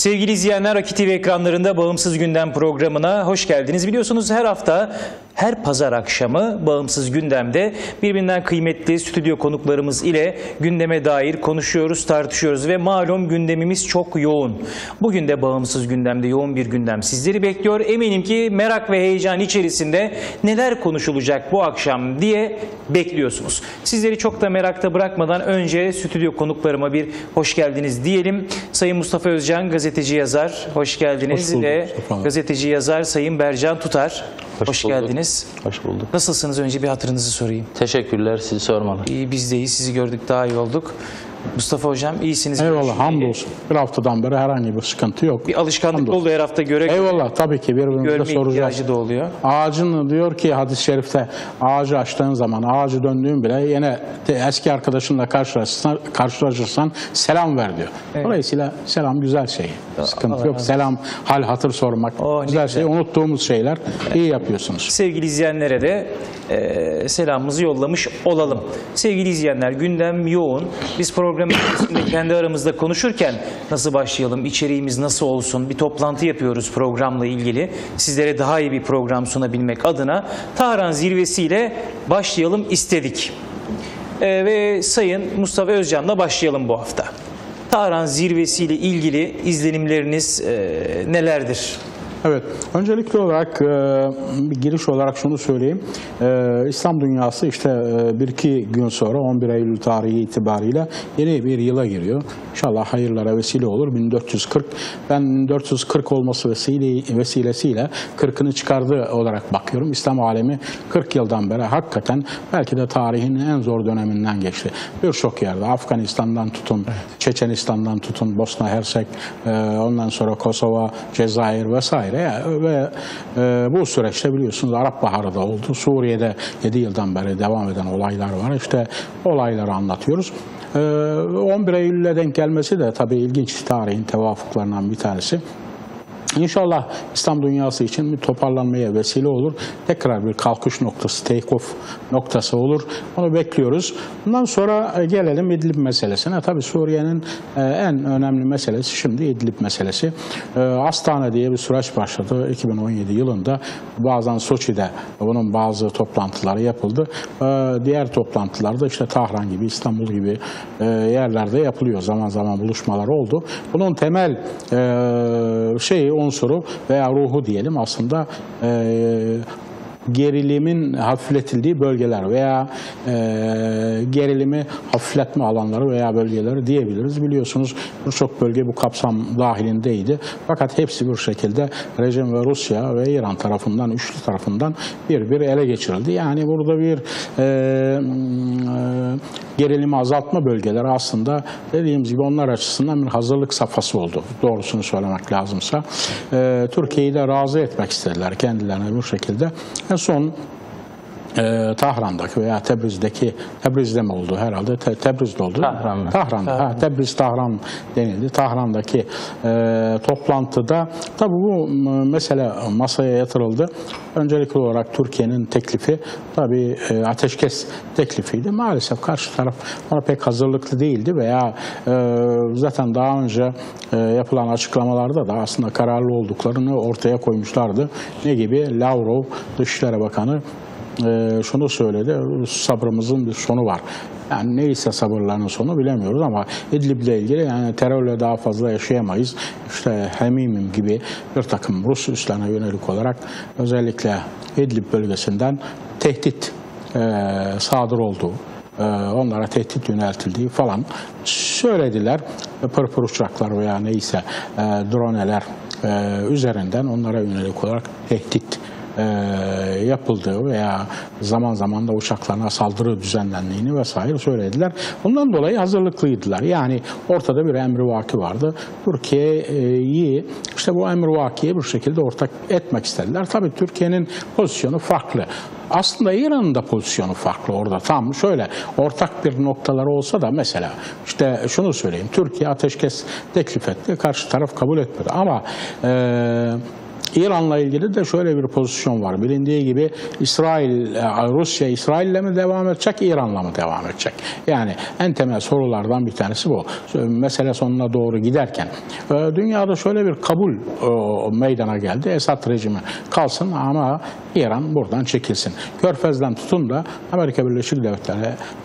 Sevgili izleyenler, Akit TV ekranlarında Bağımsız Gündem programına hoş geldiniz. Biliyorsunuz her hafta, her pazar akşamı Bağımsız Gündem'de birbirinden kıymetli stüdyo konuklarımız ile gündeme dair konuşuyoruz, tartışıyoruz ve malum gündemimiz çok yoğun. Bugün de Bağımsız Gündem'de yoğun bir gündem sizleri bekliyor. Eminim ki merak ve heyecan içerisinde neler konuşulacak bu akşam diye bekliyorsunuz. Sizleri çok da merakta bırakmadan önce stüdyo konuklarıma bir hoş geldiniz diyelim. Sayın Mustafa Özcan, gazeteci yazar, hoş geldiniz. Ve gazeteci yazar Sayın Bercan Tutar, hoş geldiniz. Hoş bulduk. Nasılsınız? Önce bir hatırınızı sorayım. Teşekkürler. Sizi sormalı. İyi, biz de iyi. Sizi gördük, daha iyi olduk. Mustafa Hocam, iyisiniz. Eyvallah, hamdolsun. Bir haftadan beri herhangi bir sıkıntı yok. Bir alışkanlık oldu her hafta göre. Eyvallah, tabii ki birbirimize soracağız. Da oluyor. Ağacın, diyor ki hadis-i şerifte, ağacı açtığın zaman, ağacı döndüğün bile yine eski arkadaşınla karşılaşırsan selam ver diyor. Evet. Dolayısıyla selam güzel şey. Sıkıntı Allah yok. Allah. Selam, hal, hatır sormak. Oh, güzel şey. Unuttuğumuz şeyler. Evet. İyi yapıyorsunuz. Sevgili izleyenlere de selamımızı yollamış olalım. Sevgili izleyenler, gündem yoğun. Biz programın kendi aramızda konuşurken nasıl başlayalım, içeriğimiz nasıl olsun, bir toplantı yapıyoruz programla ilgili. Sizlere daha iyi bir program sunabilmek adına Tahran zirvesiyle başlayalım istedik. Ve Sayın Mustafa Özcan'la başlayalım bu hafta. Tahran zirvesiyle ilgili izlenimleriniz nelerdir? Evet, öncelikli olarak bir giriş olarak şunu söyleyeyim. İslam dünyası işte 1-2 gün sonra 11 Eylül tarihi itibariyle yeni bir yıla giriyor. İnşallah hayırlara vesile olur. 1440, ben 1440 olması vesilesiyle 40'ını çıkardığı olarak bakıyorum. İslam alemi 40 yıldan beri hakikaten belki de tarihin en zor döneminden geçti. Birçok yerde, Afganistan'dan tutun, Çeçenistan'dan tutun, Bosna Hersek, ondan sonra Kosova, Cezayir vesaire. Ve bu süreçte biliyorsunuz Arap Baharı da oldu. Suriye'de 7 yıldan beri devam eden olaylar var. İşte olayları anlatıyoruz. 11 Eylül'e denk gelmesi de tabii ilginç, tarihin tevafuklarından bir tanesi. İnşallah İslam dünyası için bir toparlanmaya vesile olur. Tekrar bir kalkış noktası, take-off noktası olur. Onu bekliyoruz. Bundan sonra gelelim İdlib meselesine. Tabii Suriye'nin en önemli meselesi şimdi İdlib meselesi. Astana diye bir süreç başladı 2017 yılında. Bazen Soçi'de bunun bazı toplantıları yapıldı. Diğer toplantılarda işte Tahran gibi, İstanbul gibi yerlerde yapılıyor. Zaman zaman buluşmalar oldu. Bunun temel şeyi, unsuru veya ruhu diyelim aslında gerilimin hafifletildiği bölgeler veya gerilimi hafifletme alanları veya bölgeleri diyebiliriz. Biliyorsunuz birçok bölge bu kapsam dahilindeydi. Fakat hepsi bir şekilde rejim ve Rusya ve İran tarafından, üçlü tarafından bir ele geçirildi. Yani burada bir gerilimi azaltma bölgeleri aslında dediğimiz gibi onlar açısından bir hazırlık safhası oldu. Doğrusunu söylemek lazımsa. Türkiye'yi de razı etmek istediler kendilerine bu şekilde. En son Tahran'daki veya Tebriz'deki, Tebriz'de mi oldu herhalde? Tebriz'de oldu. Tahran'da. Tebriz-Tahran denildi. Tahran'daki toplantıda tabii bu mesele masaya yatırıldı. Öncelikli olarak Türkiye'nin teklifi tabii ateşkes teklifiydi. Maalesef karşı taraf ona pek hazırlıklı değildi veya zaten daha önce yapılan açıklamalarda da aslında kararlı olduklarını ortaya koymuşlardı. Ne gibi? Lavrov, Dışişleri Bakanı şunu söyledi, sabrımızın bir sonu var. Yani neyse sabırlarının sonu bilemiyoruz ama İdlib'le ilgili yani terörle daha fazla yaşayamayız. İşte Hemimim gibi bir takım Rus üslerine yönelik olarak özellikle İdlib bölgesinden tehdit sadır olduğu, onlara tehdit yöneltildiği falan söylediler. Pırpır uçaklar veya neyse droneler üzerinden onlara yönelik olarak tehdit yapıldığı veya zaman zaman da uçaklarına saldırı düzenlendiğini vesaire söylediler. Bundan dolayı hazırlıklıydılar. Yani ortada bir emrivaki vardı. Türkiye'yi işte bu emrivakiye bir şekilde ortak etmek istediler. Tabii Türkiye'nin pozisyonu farklı. Aslında İran'ın da pozisyonu farklı orada. Tam şöyle ortak bir noktaları olsa da mesela işte şunu söyleyeyim. Türkiye ateşkes teklif etti. Karşı taraf kabul etmedi. Ama İran'la ilgili de şöyle bir pozisyon var. Bilindiği gibi Rusya İsrail'le mi devam edecek, İran'la mı devam edecek? Yani en temel sorulardan bir tanesi bu. Mesele sonuna doğru giderken dünyada şöyle bir kabul meydana geldi. Esad rejimi kalsın ama İran buradan çekilsin. Körfez'den tutun da Amerika Birleşik Devletleri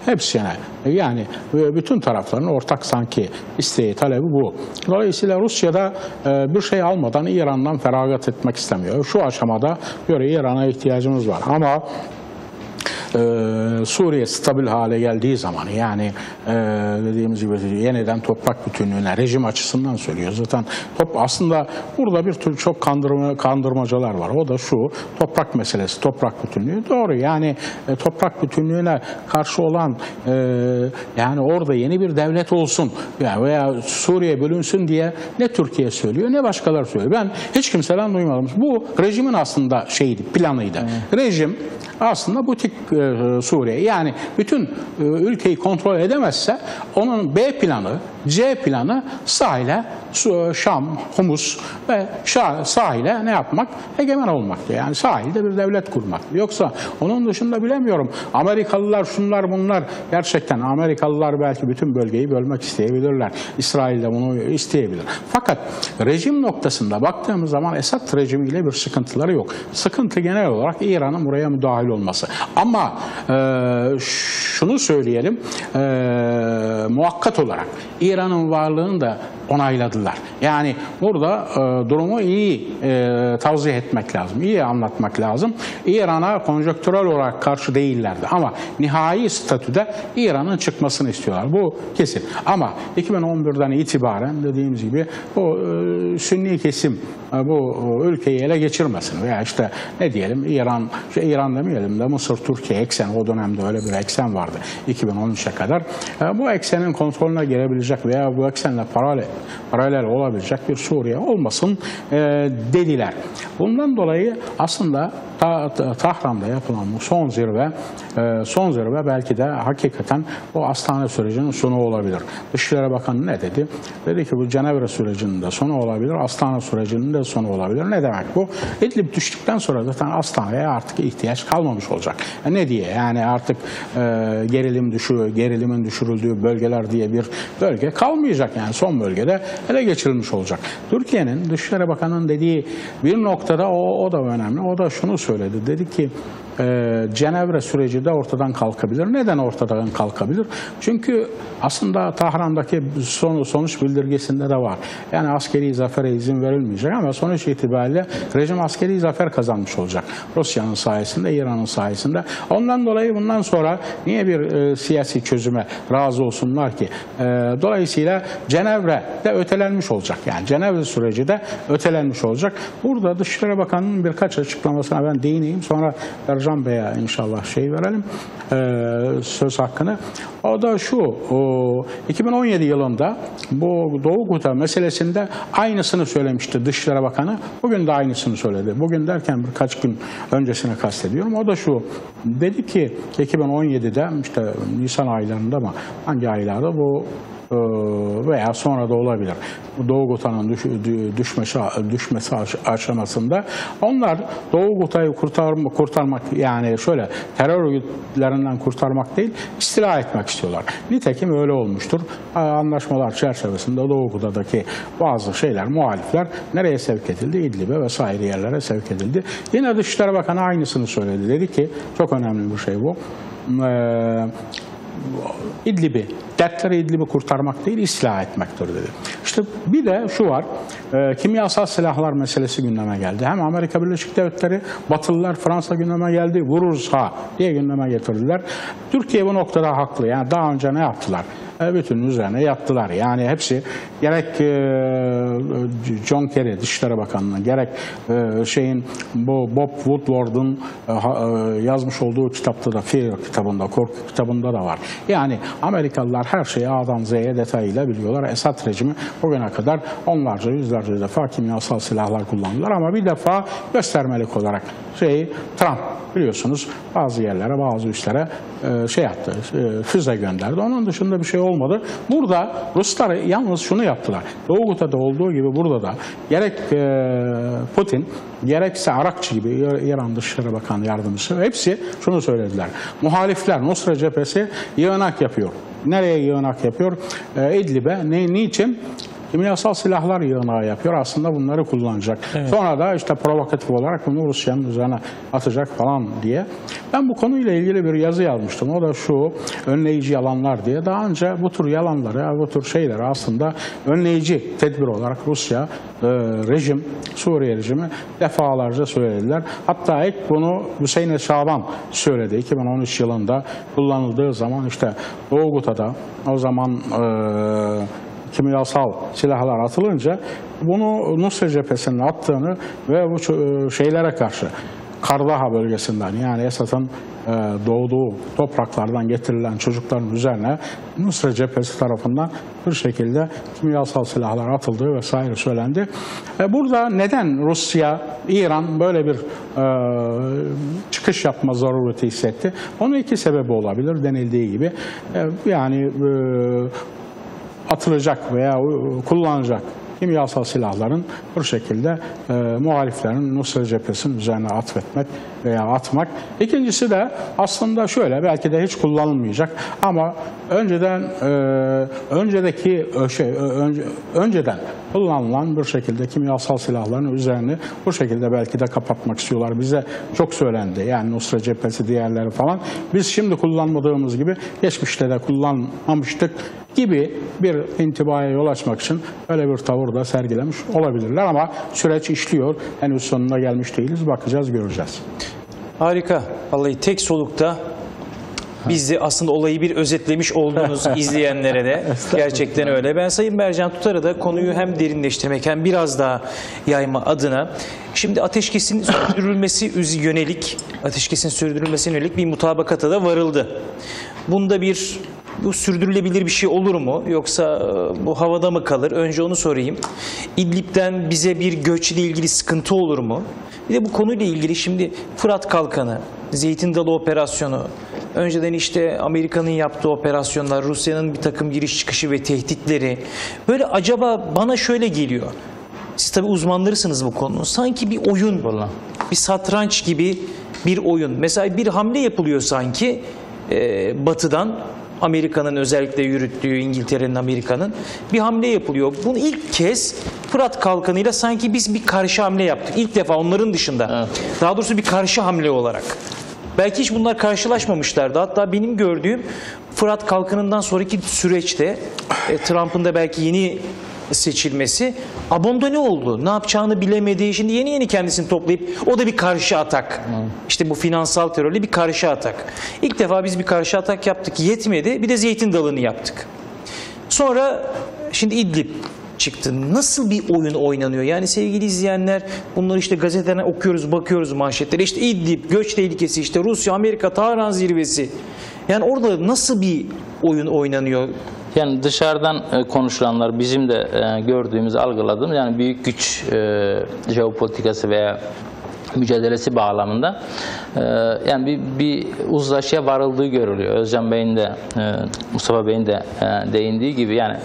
hepsine, yani bütün tarafların ortak sanki isteği, talebi bu. Dolayısıyla Rusya'da bir şey almadan İran'dan feragat etmek istemiyor. Şu aşamada göre İran'a ihtiyacımız var ama Suriye stabil hale geldiği zaman, yani dediğimiz gibi yeniden toprak bütünlüğüne, rejim açısından söylüyor. Zaten aslında burada bir tür çok kandırmacalar var. O da şu: toprak meselesi, toprak bütünlüğü doğru. Yani toprak bütünlüğüne karşı olan, yani orada yeni bir devlet olsun yani veya Suriye bölünsün diye ne Türkiye söylüyor ne başkaları söylüyor. Ben hiç kimseden duymadım. Bu rejimin aslında planıydı. Hmm. Rejim aslında butik Suriye, yani bütün ülkeyi kontrol edemezse onun B planı, C planı sahile, Şam, Humus ve sahile ne yapmak? Egemen olmak. Yani sahilde bir devlet kurmak. Yoksa onun dışında bilemiyorum. Amerikalılar şunlar bunlar, gerçekten Amerikalılar belki bütün bölgeyi bölmek isteyebilirler. İsrail de bunu isteyebilir. Fakat rejim noktasında baktığımız zaman Esad rejimiyle bir sıkıntıları yok. Sıkıntı genel olarak İran'ın buraya müdahil olması. Ama şunu söyleyelim, muhakkak olarak İran'ın varlığını da onayladılar. Yani burada durumu iyi tavsiye etmek lazım, iyi anlatmak lazım. İran'a konjonktürel olarak karşı değillerdi ama nihai statüde İran'ın çıkmasını istiyorlar. Bu kesin. Ama 2011'den itibaren dediğimiz gibi o Sünni kesim bu ülkeyi ele geçirmesin veya işte ne diyelim, İran demeyelim de Mısır Türkiye ekseni, o dönemde öyle bir eksen vardı 2013'e kadar. Bu eksenin kontrolüne girebilecek veya bu eksenle paralel olabilecek bir Suriye olmasın dediler. Bundan dolayı aslında Tahran'da yapılan bu son zirve belki de hakikaten o Astana sürecinin sonu olabilir. Dışişleri Bakanı ne dedi? Dedi ki bu Cenevre sürecinin de sonu olabilir, Astana sürecinin de sonu olabilir. Ne demek bu? İdlib düştükten sonra zaten Astana'ya artık ihtiyaç kalmamış olacak. Ne diye? Yani artık gerilimin düşürüldüğü bölgeler diye bir bölge kalmayacak. Yani son bölgede ele geçirilmiş olacak. Türkiye'nin Dışişleri Bakanı'nın dediği bir noktada o da önemli. O da şunu söyledi. Dedi ki Cenevre süreci de ortadan kalkabilir. Neden ortadan kalkabilir? Çünkü aslında Tahran'daki sonuç bildirgesinde de var. Yani askeri zafere izin verilmeyecek ama sonuç itibariyle rejim askeri zafer kazanmış olacak. Rusya'nın sayesinde, İran'ın sayesinde. Ondan dolayı bundan sonra niye bir siyasi çözüme razı olsunlar ki? Dolayısıyla Cenevre de ötelenmiş olacak. Yani Cenevre süreci de ötelenmiş olacak. Burada Dışişleri Bakanı'nın birkaç açıklamasına ben değineyim. Sonra Bercan Bey'e inşallah verelim söz hakkını. O da şu: 2017 yılında bu Doğu Kuta meselesinde aynısını söylemişti Dışişleri Bakanı. Bugün de aynısını söyledi. Bugün derken birkaç gün öncesine kastediyorum. O da şu. Dedi ki 2017'de işte Nisan aylarında mı, hangi aylarda bu veya sonra da olabilir, Doğu Guta'nın düşmesi aşamasında onlar Doğu Guta'yı kurtarmak, yani şöyle terör örgütlerinden kurtarmak değil, istila etmek istiyorlar. Nitekim öyle olmuştur. Anlaşmalar çerçevesinde Doğu Guta'daki bazı şeyler, muhalifler nereye sevk edildi? İdlib'e vesaire yerlere sevk edildi. Yine Dışişleri Bakanı aynısını söyledi. Dedi ki çok önemli bir şey bu. İdlib'i kurtarmak değil, istila etmektir dedi. İşte bir de şu var, kimyasal silahlar meselesi gündeme geldi. Hem Amerika Birleşik Devletleri, Batılılar, Fransa gündeme geldi, vururuz ha diye gündeme getirdiler. Türkiye bu noktada haklı. Yani daha önce ne yaptılar? Bütün üzerine yattılar. Yani hepsi, gerek John Kerry Dışişleri Bakanı'nın, gerek Bob Woodward'ın yazmış olduğu kitapta da, Fear kitabında, Korku kitabında da var. Yani Amerikalılar her şeyi A'dan Z'ye detayıyla biliyorlar. Esad rejimi bugüne kadar onlarca, yüzlerce defa kimyasal silahlar kullandılar ama bir defa göstermelik olarak Trump, biliyorsunuz, bazı yerlere, bazı üslere füze gönderdi. Onun dışında bir şey olmadı. Burada Ruslar yalnız şunu yaptı. yaptılar. Doğu'da olduğu gibi burada da gerek Putin, gerekse Arakçı gibi İran Dışişleri Bakanı yardımcısı hepsi şunu söylediler. Muhalifler, Nusra Cephesi yığınak yapıyor. Nereye yığınak yapıyor? İdlib'e. Niçin? Kimyasal silahlar yığınağı yapıyor. Aslında bunları kullanacak. Evet. Sonra da işte provokatif olarak bunu Rusya'nın üzerine atacak falan diye. Ben bu konuyla ilgili bir yazı yazmıştım. O da şu, önleyici yalanlar diye. Daha önce bu tür yalanları, bu tür şeyleri aslında önleyici tedbir olarak Rusya rejim, Suriye rejimi defalarca söylediler. Hatta ilk bunu Hüseyin Şaban söyledi. 2013 yılında kullanıldığı zaman işte Doğu Guta'da o zaman kimyasal silahlar atılınca bunu Nusra Cephesi'nin attığını ve bu şeylere karşı Kardaha bölgesinden yani Esad'ın doğduğu topraklardan getirilen çocukların üzerine Nusra Cephesi tarafından bir şekilde kimyasal silahlar atıldığı vesaire söylendi. Burada neden Rusya, İran böyle bir çıkış yapma zarureti hissetti? Onun iki sebebi olabilir denildiği gibi. Yani atılacak veya kullanacak kimyasal silahların bu şekilde muhaliflerin Nusra Cephesi'nin üzerine atfetmek veya atmak. İkincisi de aslında şöyle, belki de hiç kullanılmayacak ama önceden kullanılan bir şekilde kimyasal silahların üzerine bu şekilde belki de kapatmak istiyorlar. Bize çok söylendi. Yani Nusra Cephesi diğerleri falan. Biz şimdi kullanmadığımız gibi geçmişte de kullanmamıştık gibi bir intibaya yol açmak için öyle bir tavır da sergilemiş olabilirler ama süreç işliyor. Henüz sonuna gelmiş değiliz. Bakacağız, göreceğiz. Harika. Vallahi tek solukta biz de aslında olayı bir özetlemiş olduğunuz izleyenlere de gerçekten öyle. Ben Sayın Bercan Tutar'a da konuyu hem derinleştirmek hem biraz daha yayma adına şimdi ateşkesin sürdürülmesi yönelik bir mutabakata da varıldı. Bunda bu sürdürülebilir bir şey olur mu? Yoksa bu havada mı kalır? Önce onu sorayım. İdlib'den bize bir göçle ilgili sıkıntı olur mu? Bir de bu konuyla ilgili şimdi Fırat Kalkanı, Zeytindalı Operasyonu, önceden işte Amerika'nın yaptığı operasyonlar, Rusya'nın bir takım giriş çıkışı ve tehditleri. Böyle acaba bana şöyle geliyor. Siz tabii uzmanlarısınız bu konunun. Sanki bir oyun, bir satranç gibi bir oyun. Mesela bir hamle yapılıyor sanki batıdan. Amerika'nın özellikle yürüttüğü, İngiltere'nin, Amerika'nın bir hamle yapılıyor. Bunu ilk kez Fırat Kalkanı'yla sanki biz bir karşı hamle yaptık. İlk defa onların dışında. Evet. Daha doğrusu bir karşı hamle olarak. Belki hiç bunlar karşılaşmamışlardı. Hatta benim gördüğüm Fırat Kalkanı'ndan sonraki süreçte Trump'ın da belki yeni seçilmesi abandone oldu. Ne yapacağını bilemedi. Şimdi yeni yeni kendisini toplayıp o da bir karşı atak. İşte bu finansal terörle bir karşı atak. İlk defa biz bir karşı atak yaptık. Yetmedi. Bir de zeytin dalını yaptık. Sonra şimdi İdlib çıktı. Nasıl bir oyun oynanıyor? Yani sevgili izleyenler, bunları işte gazeteden okuyoruz, bakıyoruz manşetlere. İşte İdlib, göç tehlikesi, işte Rusya, Amerika, Tahran zirvesi. Yani orada nasıl bir oyun oynanıyor? Yani dışarıdan konuşulanlar bizim de gördüğümüz, algıladığımız yani büyük güç jeopolitikası veya mücadelesi bağlamında yani bir uzlaşıya varıldığı görülüyor. Özcan Bey'in de Mustafa Bey'in de değindiği gibi yani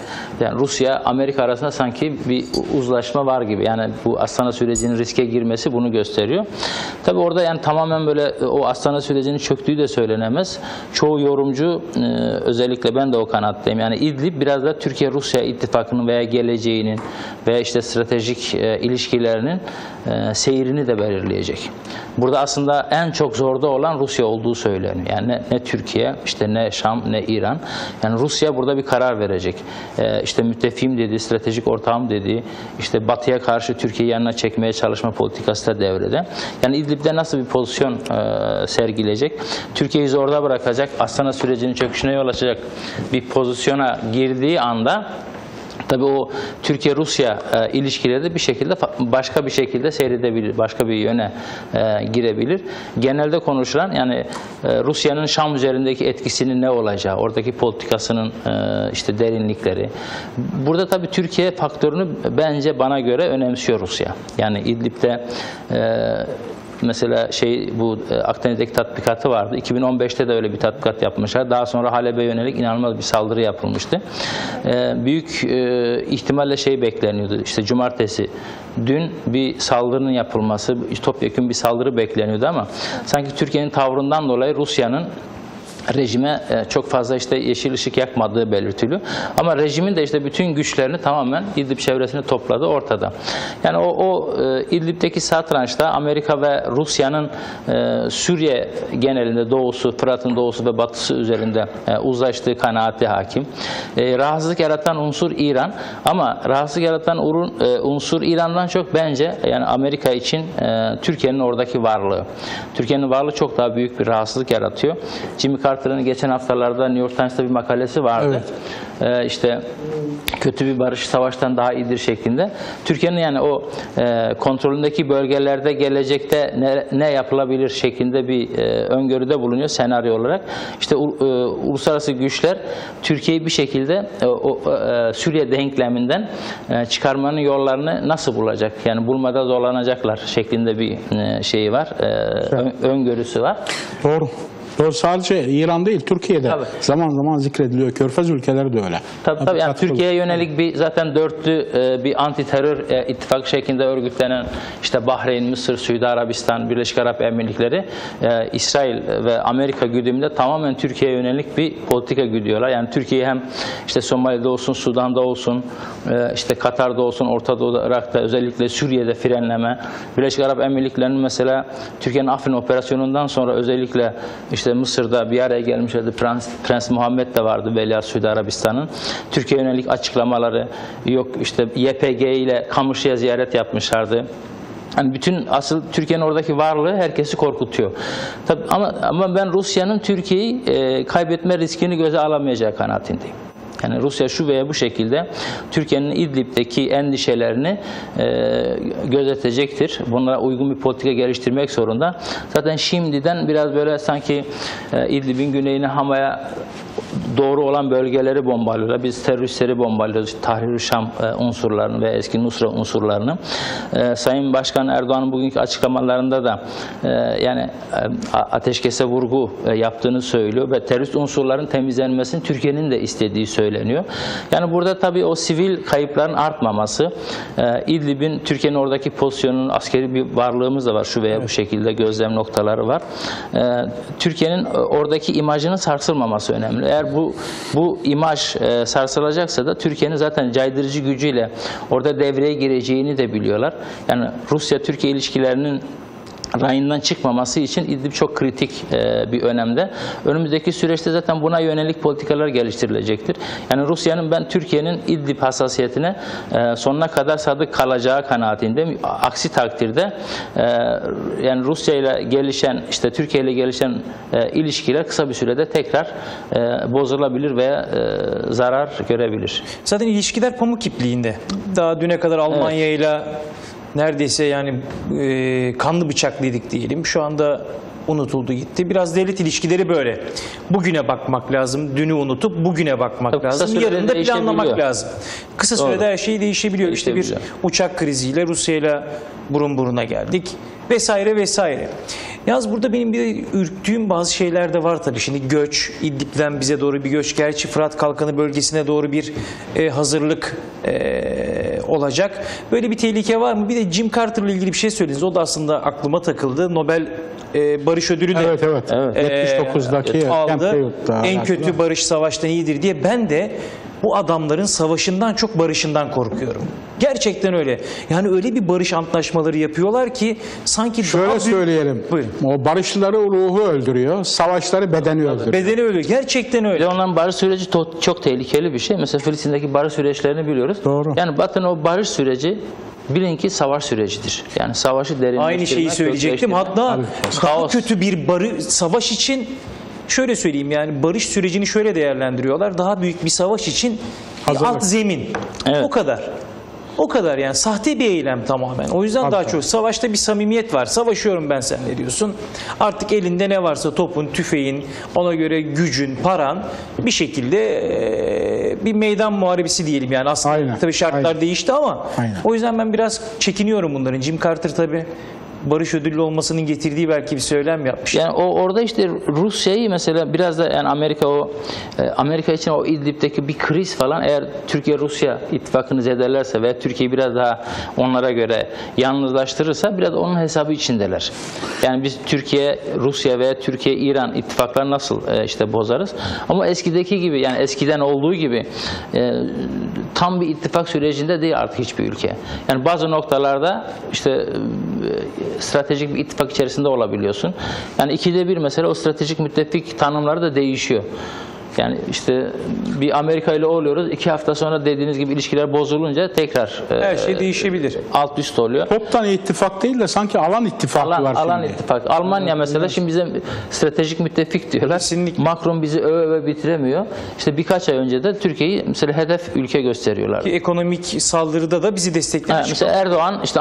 Rusya Amerika arasında sanki bir uzlaşma var gibi. Yani bu Astana sürecinin riske girmesi bunu gösteriyor. Tabii orada yani tamamen böyle o Astana sürecinin çöktüğü de söylenemez. Çoğu yorumcu özellikle ben de o kanattayım. Yani İdlib biraz da Türkiye-Rusya ittifakının veya geleceğinin veya işte stratejik ilişkilerinin seyrini de belirliyor. Burada aslında en çok zorda olan Rusya olduğu söyleniyor. Yani ne Türkiye, işte ne Şam, ne İran. Yani Rusya burada bir karar verecek. İşte müttefiğim dediği, stratejik ortağım dediği, işte Batı'ya karşı Türkiye'yi yanına çekmeye çalışma politikası da devrede. Yani İdlib'de nasıl bir pozisyon sergileyecek? Türkiye'yi zorda bırakacak, Astana sürecinin çöküşüne yol açacak bir pozisyona girdiği anda tabii o Türkiye-Rusya ilişkileri de bir şekilde başka bir şekilde seyredebilir, başka bir yöne girebilir. Genelde konuşulan yani Rusya'nın Şam üzerindeki etkisinin ne olacağı, oradaki politikasının işte derinlikleri. Burada tabii Türkiye faktörünü bana göre önemsiyor Rusya. Yani İdlib'de Mesela bu Akdeniz'deki tatbikatı vardı. 2015'te de öyle bir tatbikat yapmışlar. Daha sonra Halep'e yönelik inanılmaz bir saldırı yapılmıştı. Büyük ihtimalle bekleniyordu. İşte cumartesi, dün bir saldırının yapılması, topyekun bir saldırı bekleniyordu ama sanki Türkiye'nin tavrından dolayı Rusya'nın rejime çok fazla yeşil ışık yakmadığı belirtiliyor. Ama rejimin de bütün güçlerini tamamen İdlib çevresini topladı ortada. Yani o İdlib'deki satrançta Amerika ve Rusya'nın Suriye genelinde doğusu, Fırat'ın doğusu ve batısı üzerinde uzlaştığı kanaati hakim. Rahatsızlık yaratan unsur İran ama rahatsızlık yaratan unsur İran'dan çok bence yani Amerika için Türkiye'nin oradaki varlığı. Türkiye'nin varlığı çok daha büyük bir rahatsızlık yaratıyor. Jimmy Carter'ın geçen haftalarda New York Times'ta bir makalesi vardı. Evet. Kötü bir barış savaştan daha iyidir şeklinde. Türkiye'nin kontrolündeki bölgelerde gelecekte ne yapılabilir şeklinde bir öngörüde bulunuyor senaryo olarak. Uluslararası güçler Türkiye'yi bir şekilde Suriye denkleminden çıkarmanın yollarını nasıl bulacak? Yani bulmada zorlanacaklar şeklinde bir şeyi var. Öngörüsü var. Doğru. Sadece İran değil, Türkiye'de zaman zaman zikrediliyor. Körfez ülkeleri de öyle. Tabii yani Türkiye'ye yönelik bir zaten dörtlü bir anti terör ittifakı şeklinde örgütlenen Bahreyn, Mısır, Suudi Arabistan, Birleşik Arap Emirlikleri, İsrail ve Amerika güdümünde tamamen Türkiye'ye yönelik bir politika güdüyorlar. Yani Türkiye'yi hem Somali'de olsun, Sudan'da olsun, Katar'da olsun, Orta Doğu'da, Irak'ta, özellikle Suriye'de frenleme. Birleşik Arap Emirlikleri'nin mesela Türkiye'nin Afrin operasyonundan sonra özellikle Mısır'da bir araya gelmişlerdi. Prens Muhammed de vardı Veliaht Suudi Arabistan'ın. Türkiye yönelik açıklamaları yok. YPG ile Kamışlı'ya ziyaret yapmışlardı. Yani bütün asıl Türkiye'nin oradaki varlığı herkesi korkutuyor. Tabii, ama ben Rusya'nın Türkiye'yi kaybetme riskini göze alamayacağı kanaatindeyim. Yani Rusya şu veya bu şekilde Türkiye'nin İdlib'deki endişelerini gözetecektir. Bunlara uygun bir politika geliştirmek zorunda. Zaten şimdiden biraz böyle sanki İdlib'in güneyine Hama'ya doğru olan bölgeleri bombalıyorlar. Biz teröristleri bombalıyoruz. Tahrir-i Şam unsurlarını ve eski Nusra unsurlarını. Sayın Başkan Erdoğan'ın bugünkü açıklamalarında da ateşkese vurgu yaptığını söylüyor ve terörist unsurların temizlenmesini Türkiye'nin de istediği söyleniyor. Yani burada tabii o sivil kayıpların artmaması, İdlib'in Türkiye'nin oradaki pozisyonunun askeri bir varlığımız da var. Şu veya bu şekilde gözlem noktaları var. Türkiye'nin oradaki imajının sarsılmaması önemli. Eğer bu imaj sarsılacaksa da Türkiye'nin zaten caydırıcı gücüyle orada devreye gireceğini de biliyorlar. Yani Rusya-Türkiye ilişkilerinin rayından çıkmaması için İdlib çok kritik bir önemde. Önümüzdeki süreçte zaten buna yönelik politikalar geliştirilecektir. Yani Rusya'nın ben Türkiye'nin İdlib hassasiyetine sonuna kadar sadık kalacağı kanaatindeyim. Aksi takdirde yani Rusya ile gelişen Türkiye ile gelişen ilişkiler kısa bir sürede tekrar bozulabilir veya zarar görebilir. Zaten ilişkiler pamuk ipliğinde. Daha düne kadar Almanya ile neredeyse kanlı bıçaklıydık diyelim. Şu anda unutuldu gitti. Biraz devlet ilişkileri böyle. Bugüne bakmak lazım. Dünü unutup bugüne bakmak lazım. Yarını da planlamak lazım. Kısa sürede her şey değişebiliyor. Bir uçak kriziyle Rusya'yla burun buruna geldik. Vesaire vesaire. Yalnız burada benim bir de ürktüğüm bazı şeyler de var tabii. Şimdi göç, İdlib'den bize doğru bir göç. Gerçi Fırat Kalkanı bölgesine doğru bir hazırlık olacak. Böyle bir tehlike var mı? Bir de Jim Carter'la ilgili bir şey söylediniz. O da aslında aklıma takıldı. Nobel Barış Ödülü de aldı. En kötü barış savaştan iyidir diye. Ben de bu adamların savaşından çok barışından korkuyorum. Gerçekten öyle. Yani öyle bir barış antlaşmaları yapıyorlar ki sanki şöyle söyleyelim. Buyurun. O barışları ruhu öldürüyor. Savaşları bedeni öldürüyor. Bedeni öldürüyor. Gerçekten öyle. Onların barış süreci çok tehlikeli bir şey. Mesela Filistin'deki barış süreçlerini biliyoruz. Doğru. Yani zaten o barış süreci bilin ki savaş sürecidir. Yani savaşı derinleştirmek. Aynı şeyi söyleyecektim. Hatta daha kötü bir savaş için şöyle söyleyeyim, yani barış sürecini şöyle değerlendiriyorlar. Daha büyük bir savaş için bir alt zemin. Evet. O kadar. O kadar yani. Sahte bir eylem tamamen. O yüzden daha çok savaşta bir samimiyet var. Savaşıyorum ben seninle diyorsun. Artık elinde ne varsa topun, tüfeğin, ona göre gücün, paran bir şekilde bir meydan muharebesi diyelim yani. Aslında tabii şartlar değişti ama o yüzden ben biraz çekiniyorum bunların. Jim Carter tabii barış ödüllü olmasının getirdiği belki bir söylem yapmış. Yani orada işte Rusya'yı mesela biraz da yani Amerika için o İdlib'deki bir kriz falan, eğer Türkiye-Rusya ittifakını zedelerse veya Türkiye'yi biraz daha onlara göre yalnızlaştırırsa biraz onun hesabı içindeler. Yani biz Türkiye-Rusya veya Türkiye-İran ittifakları nasıl işte bozarız? Ama eskideki gibi, yani eskiden olduğu gibi tam bir ittifak sürecinde değil artık hiçbir ülke. Yani bazı noktalarda işte stratejik bir ittifak içerisinde olabiliyorsun. Yani ikide bir mesela o stratejik müttefik tanımları da değişiyor. Yani işte bir Amerika ile oluyoruz. 2 hafta sonra dediğiniz gibi ilişkiler bozulunca tekrar her şey değişebilir. Alt üst oluyor. Toptan ittifak değil de sanki alan ittifakı var. Alan ittifakı. Almanya mesela şimdi bize stratejik müttefik diyorlar. Kesinlikle. Macron bizi öve öve bitiremiyor. İşte birkaç ay önce de Türkiye'yi mesela hedef ülke gösteriyorlar. Ki ekonomik saldırıda da bizi desteklemiş. Mesela Erdoğan işte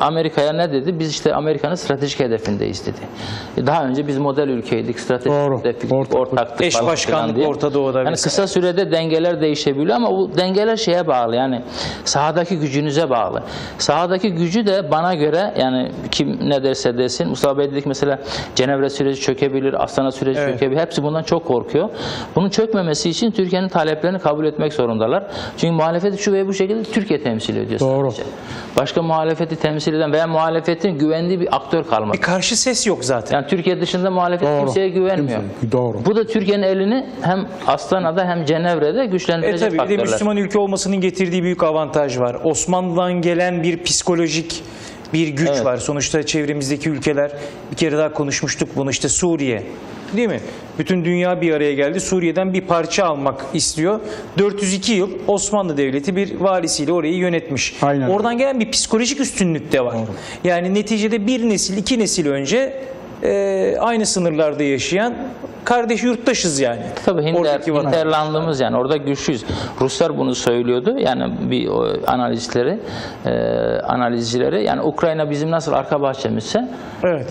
Amerika'ya ne dedi? Biz işte Amerika'nın stratejik hedefindeyiz dedi. Daha önce biz model ülkeydik. Stratejik müttefik, ortaklık, eş başkanlık. Orta Doğu'da yani kısa sürede dengeler değişebiliyor ama bu dengeler şeye bağlı, yani sahadaki gücünüze bağlı. Sahadaki gücü de bana göre, yani kim ne derse desin, Mustafa Bey dedik mesela Cenevre süreci çökebilir, Astana süreci çökebilir. Hepsi bundan çok korkuyor. Bunun çökmemesi için Türkiye'nin taleplerini kabul etmek zorundalar. Çünkü muhalefeti şu ve bu şekilde Türkiye temsil ediyor. Doğru. Sadece. Başka muhalefeti temsil eden veya muhalefetin güvendiği bir aktör kalmadı. Bir karşı ses yok zaten. Yani Türkiye dışında muhalefet kimseye güvenmiyor. Doğru. Bu da Türkiye'nin elini hem Astana'da hem Cenevre'de güçlendirecek faktörler. Bir de Müslüman ülke olmasının getirdiği büyük avantaj var. Osmanlı'dan gelen bir psikolojik bir güç var. Sonuçta çevremizdeki ülkeler, bir kere daha konuşmuştuk bunu, işte Suriye değil mi? Bütün dünya bir araya geldi. Suriye'den bir parça almak istiyor. 402 yıl Osmanlı Devleti bir valisiyle orayı yönetmiş. Aynen. Oradan gelen bir psikolojik üstünlük de var. Doğru. Yani neticede bir nesil, 2 nesil önce aynı sınırlarda yaşayan kardeş yurttaşız yani. Tabii hinterlandığımız, yani orada güçlüyüz. Ruslar bunu söylüyordu. Yani bir analizcileri, yani Ukrayna bizim nasıl arka bahçemizse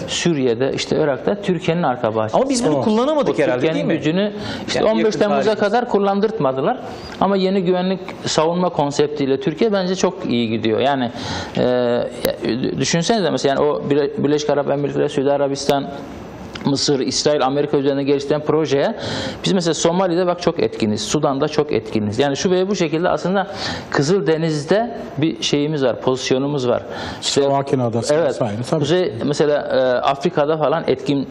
Suriye'de, işte Irak'ta Türkiye'nin arka bahçesi. Ama biz bunu kullanamadık herhalde, değil mi? Türkiye'nin gücünü işte yani 15 Temmuz'a kadar kullandırtmadılar. Ama yeni güvenlik savunma konseptiyle Türkiye bence çok iyi gidiyor. Yani düşünsenize mesela, yani o Birleşik Arap Emirlikleri, Suudi Arabistan, Mısır, İsrail, Amerika üzerine geliştiren projeye biz mesela Somali'de bak çok etkiniz, Sudan'da çok etkiniz. Yani şu ve bu şekilde aslında Kızıldeniz'de bir şeyimiz var, pozisyonumuz var. Mesela Afrika'da falan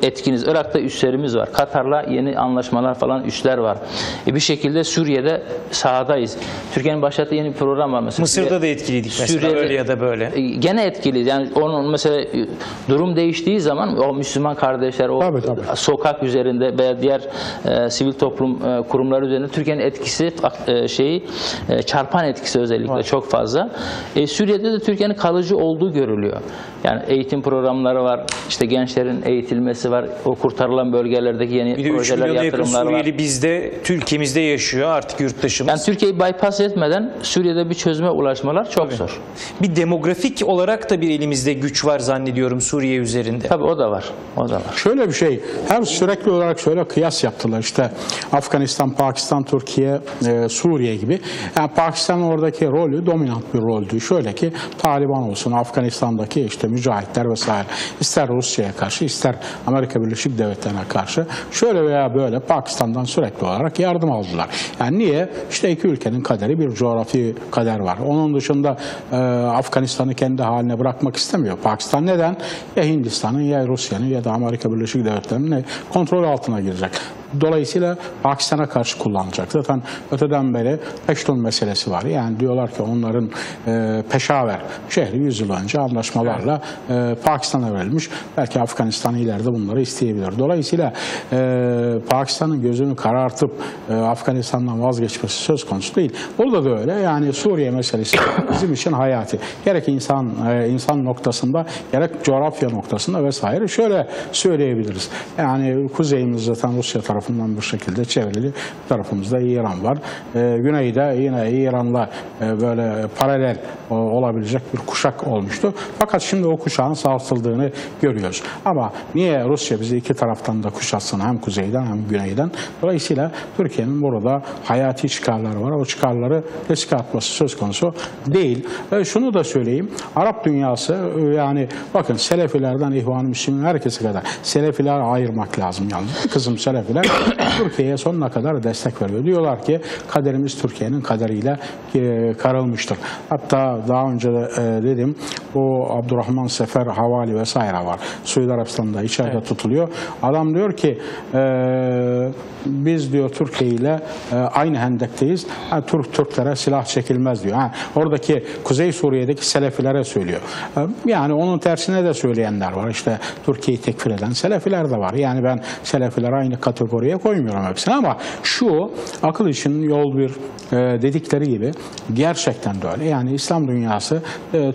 etkiniz. Irak'ta üslerimiz var. Katar'la yeni anlaşmalar falan, üsler var. Bir şekilde Suriye'de sahadayız. Türkiye'nin başlattığı yeni bir program var mesela. Mısır'da da etkiliydik mesela, öyle ya da böyle. Gene etkiliyiz. Yani onun mesela durum değiştiği zaman o Müslüman kardeşler, o sokak üzerinde veya diğer sivil toplum kurumları üzerinde Türkiye'nin etkisi çarpan etkisi özellikle çok fazla. Suriye'de de Türkiye'nin kalıcı olduğu görülüyor. Yani eğitim programları var, işte gençlerin eğitilmesi var, o kurtarılan bölgelerdeki yeni projeler, yatırımlar var. Bizde, Türkiye'mizde yaşıyor artık yurttaşımız. Yani Türkiye'yi bypass etmeden Suriye'de bir çözüme ulaşmalar çok zor. Bir demografik olarak da bir elimizde güç var zannediyorum Suriye üzerinde. Tabii o da var. O da var. Şöyle bir şey, hem sürekli olarak şöyle kıyas yaptılar, işte Afganistan, Pakistan, Türkiye, Suriye gibi. Yani Pakistan'ın oradaki rolü dominant bir roldü. Şöyle ki Taliban olsun, Afganistan'daki işte mücahitler vesaire, ister Rusya'ya karşı ister Amerika Birleşik Devletleri'ne karşı şöyle veya böyle Pakistan'dan sürekli olarak yardım aldılar. Yani niye? İşte iki ülkenin kaderi bir coğrafi kader var. Onun dışında Afganistan'ı kendi haline bırakmak istemiyor Pakistan. Neden? Ya Hindistan'ın ya Rusya'nın ya da Amerika Birleşik Devletleri'nin kontrol altına girecek. Dolayısıyla Pakistan'a karşı kullanacak. Zaten öteden beri Peştun meselesi var. Yani diyorlar ki onların Peşaver şehri 100 yıl önce anlaşmalarla Pakistan'a verilmiş. Belki Afganistan ileride bunları isteyebilir. Dolayısıyla Pakistan'ın gözünü karartıp Afganistan'dan vazgeçmesi söz konusu değil. Burada da öyle. Yani Suriye meselesi bizim için hayati. Gerek insan noktasında, gerek coğrafya noktasında vesaire. Şöyle söyleyebiliriz. Yani kuzeyimiz zaten Rusya tarafı tarafından bu şekilde çevrili. Bir tarafımızda İran var. Güneyde yine İran'la böyle paralel olabilecek bir kuşak olmuştu. Fakat şimdi o kuşağın sarsıldığını görüyoruz. Ama niye Rusya bizi iki taraftan da kuşatsın, hem kuzeyden hem güneyden? Dolayısıyla Türkiye'nin burada hayati çıkarları var. O çıkarları riske atması söz konusu değil. Şunu da söyleyeyim. Arap dünyası, yani bakın Selefilerden İhvan-ı Müslümin herkese kadar, Selefiler ayırmak lazım yalnız. Kızım Selefiler Türkiye'ye sonuna kadar destek veriyor. Diyorlar ki kaderimiz Türkiye'nin kaderiyle karılmıştır. Hatta daha önce de dedim, o Abdurrahman Sefer Havali vesaire var. Suudi Arabistan'da içeride, evet, tutuluyor. Adam diyor ki biz diyor Türkiye ile aynı hendekteyiz. Yani Türklere silah çekilmez diyor. Yani oradaki Kuzey Suriye'deki Selefilere söylüyor. Yani onun tersine de söyleyenler var. İşte Türkiye'yi tekfir eden Selefiler de var. Yani ben Selefilere aynı kategoriye koymuyorum hepsini, ama şu akıl için yol bir dedikleri gibi gerçekten de öyle. Yani İslam dünyası